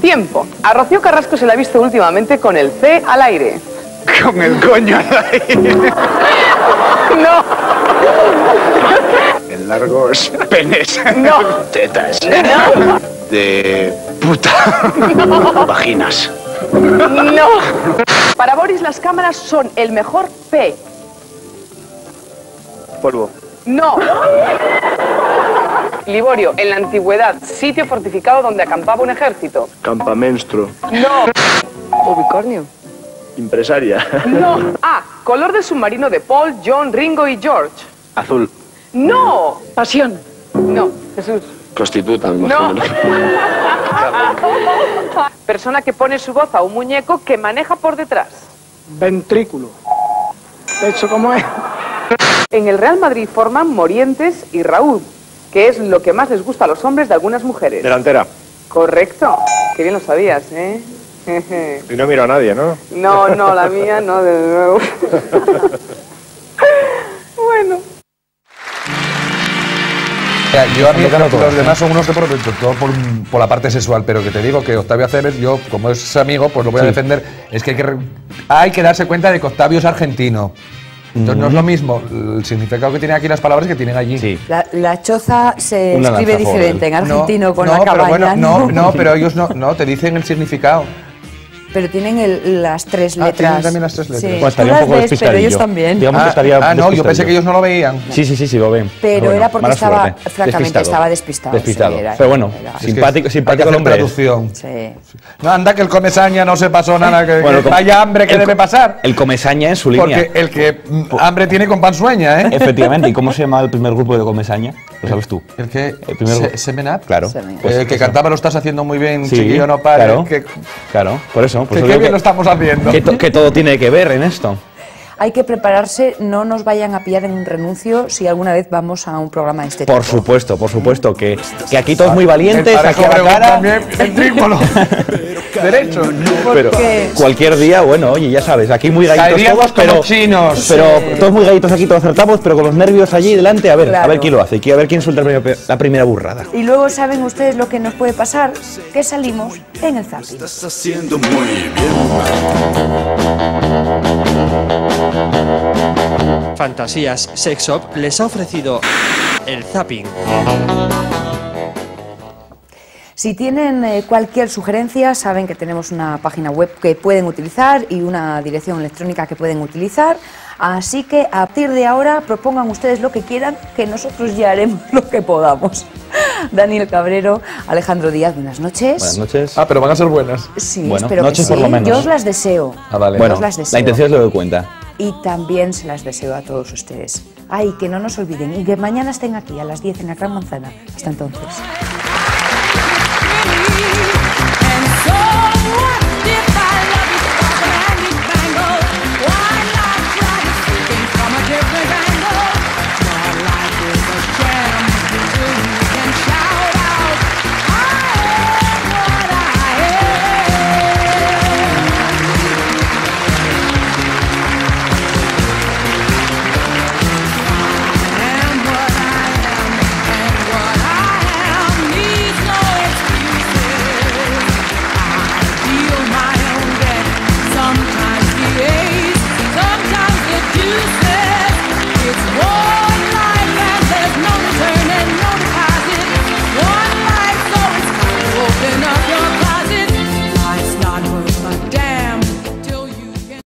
Tiempo. A Rocío Carrasco se la ha visto últimamente con el C al aire. Con el coño al aire. No. En largos penes. No. Tetas. No. De puta. No. Vaginas. No. Para Boris las cámaras son el mejor P. Polvo. No. Liborio, en la antigüedad, sitio fortificado donde acampaba un ejército. Campamenstro. No. Ubicornio. Impresaria. No. Ah, color de submarino de Paul, John, Ringo y George. Azul. No. Pasión. No, Jesús. Prostituta, me imagino. No. Persona que pone su voz a un muñeco que maneja por detrás. Ventrículo. De hecho, ¿cómo es? En el Real Madrid forman Morientes y Raúl, que es lo que más les gusta a los hombres de algunas mujeres. Delantera. Correcto. Qué bien lo sabías, ¿eh? Y no miro a nadie, ¿no? No, no, la mía no, de nuevo. Bueno. Ya, yo a mí los todo, demás ¿eh? Son unos de protesto, todo por, por la parte sexual, pero que te digo que Octavio Aceves, yo como es amigo, pues lo voy a sí. defender. Es que hay, que hay que darse cuenta de que Octavio es argentino. Entonces mm. no es lo mismo el significado que tienen aquí las palabras que tienen allí. Sí. La, la choza se Una escribe diferente en argentino no, con no, la cabaña. Bueno, no, no, no, pero ellos no, no, te dicen el significado. Pero tienen el, las tres letras. Ah, tienen también las tres letras. Sí. Pues estaría un poco ves, pero ellos también. Digamos ah, que estaría ah, no, yo pensé que ellos no lo veían. Sí, sí, sí, sí lo ven. Pero bueno, era porque estaba, suerte. francamente, despistado. estaba despistado. Despistado, sí, era, pero bueno, era. simpático, simpático el hombre. Traducción. Sí. No, anda, que el comesaña no se pasó nada, que bueno, com... vaya hambre que el, debe pasar. El comesaña es su línea. Porque el que hambre tiene con pan sueña, ¿eh? Efectivamente, ¿y cómo se llamaba el primer grupo de comesaña? Lo sabes tú. ¿El que? El primer... ¿Semen Up? Claro. El que cantaba lo estás haciendo muy bien, chiquillo, no pares. Claro, claro, por eso. pues que qué bien lo estamos haciendo. Que, to, que todo tiene que ver en esto. Hay que prepararse, no nos vayan a pillar en un renuncio si alguna vez vamos a un programa de este tipo. Por supuesto, por supuesto, que, que aquí todos muy valientes, aquí a la cara... También, el trípolo. Derecho. Pero cualquier día, bueno, oye, ya sabes, aquí muy gallitos todos, pero... chinos. Pero sí. Todos muy gallitos aquí, todos acertamos, pero con los nervios allí delante, a ver, claro. a ver quién lo hace, a ver quién suelta la primera burrada. Y luego saben ustedes lo que nos puede pasar, que salimos en el zapping. Estás haciendo muy bien. Fantasías Sex Shop les ha ofrecido el zapping. Si tienen eh, cualquier sugerencia, saben que tenemos una página web que pueden utilizar y una dirección electrónica que pueden utilizar. Así que a partir de ahora propongan ustedes lo que quieran, que nosotros ya haremos lo que podamos. Daniel Cabrero, Alejandro Díaz, buenas noches. Buenas noches. Ah, pero van a ser buenas. Sí, bueno, espero noches que sí. por lo menos. Yo os las deseo. Ah, vale. Bueno, las deseo. La intención es lo que doy cuenta. Y también se las deseo a todos ustedes. Ay, que no nos olviden y que mañana estén aquí a las diez en la Gran Manzana. Hasta entonces.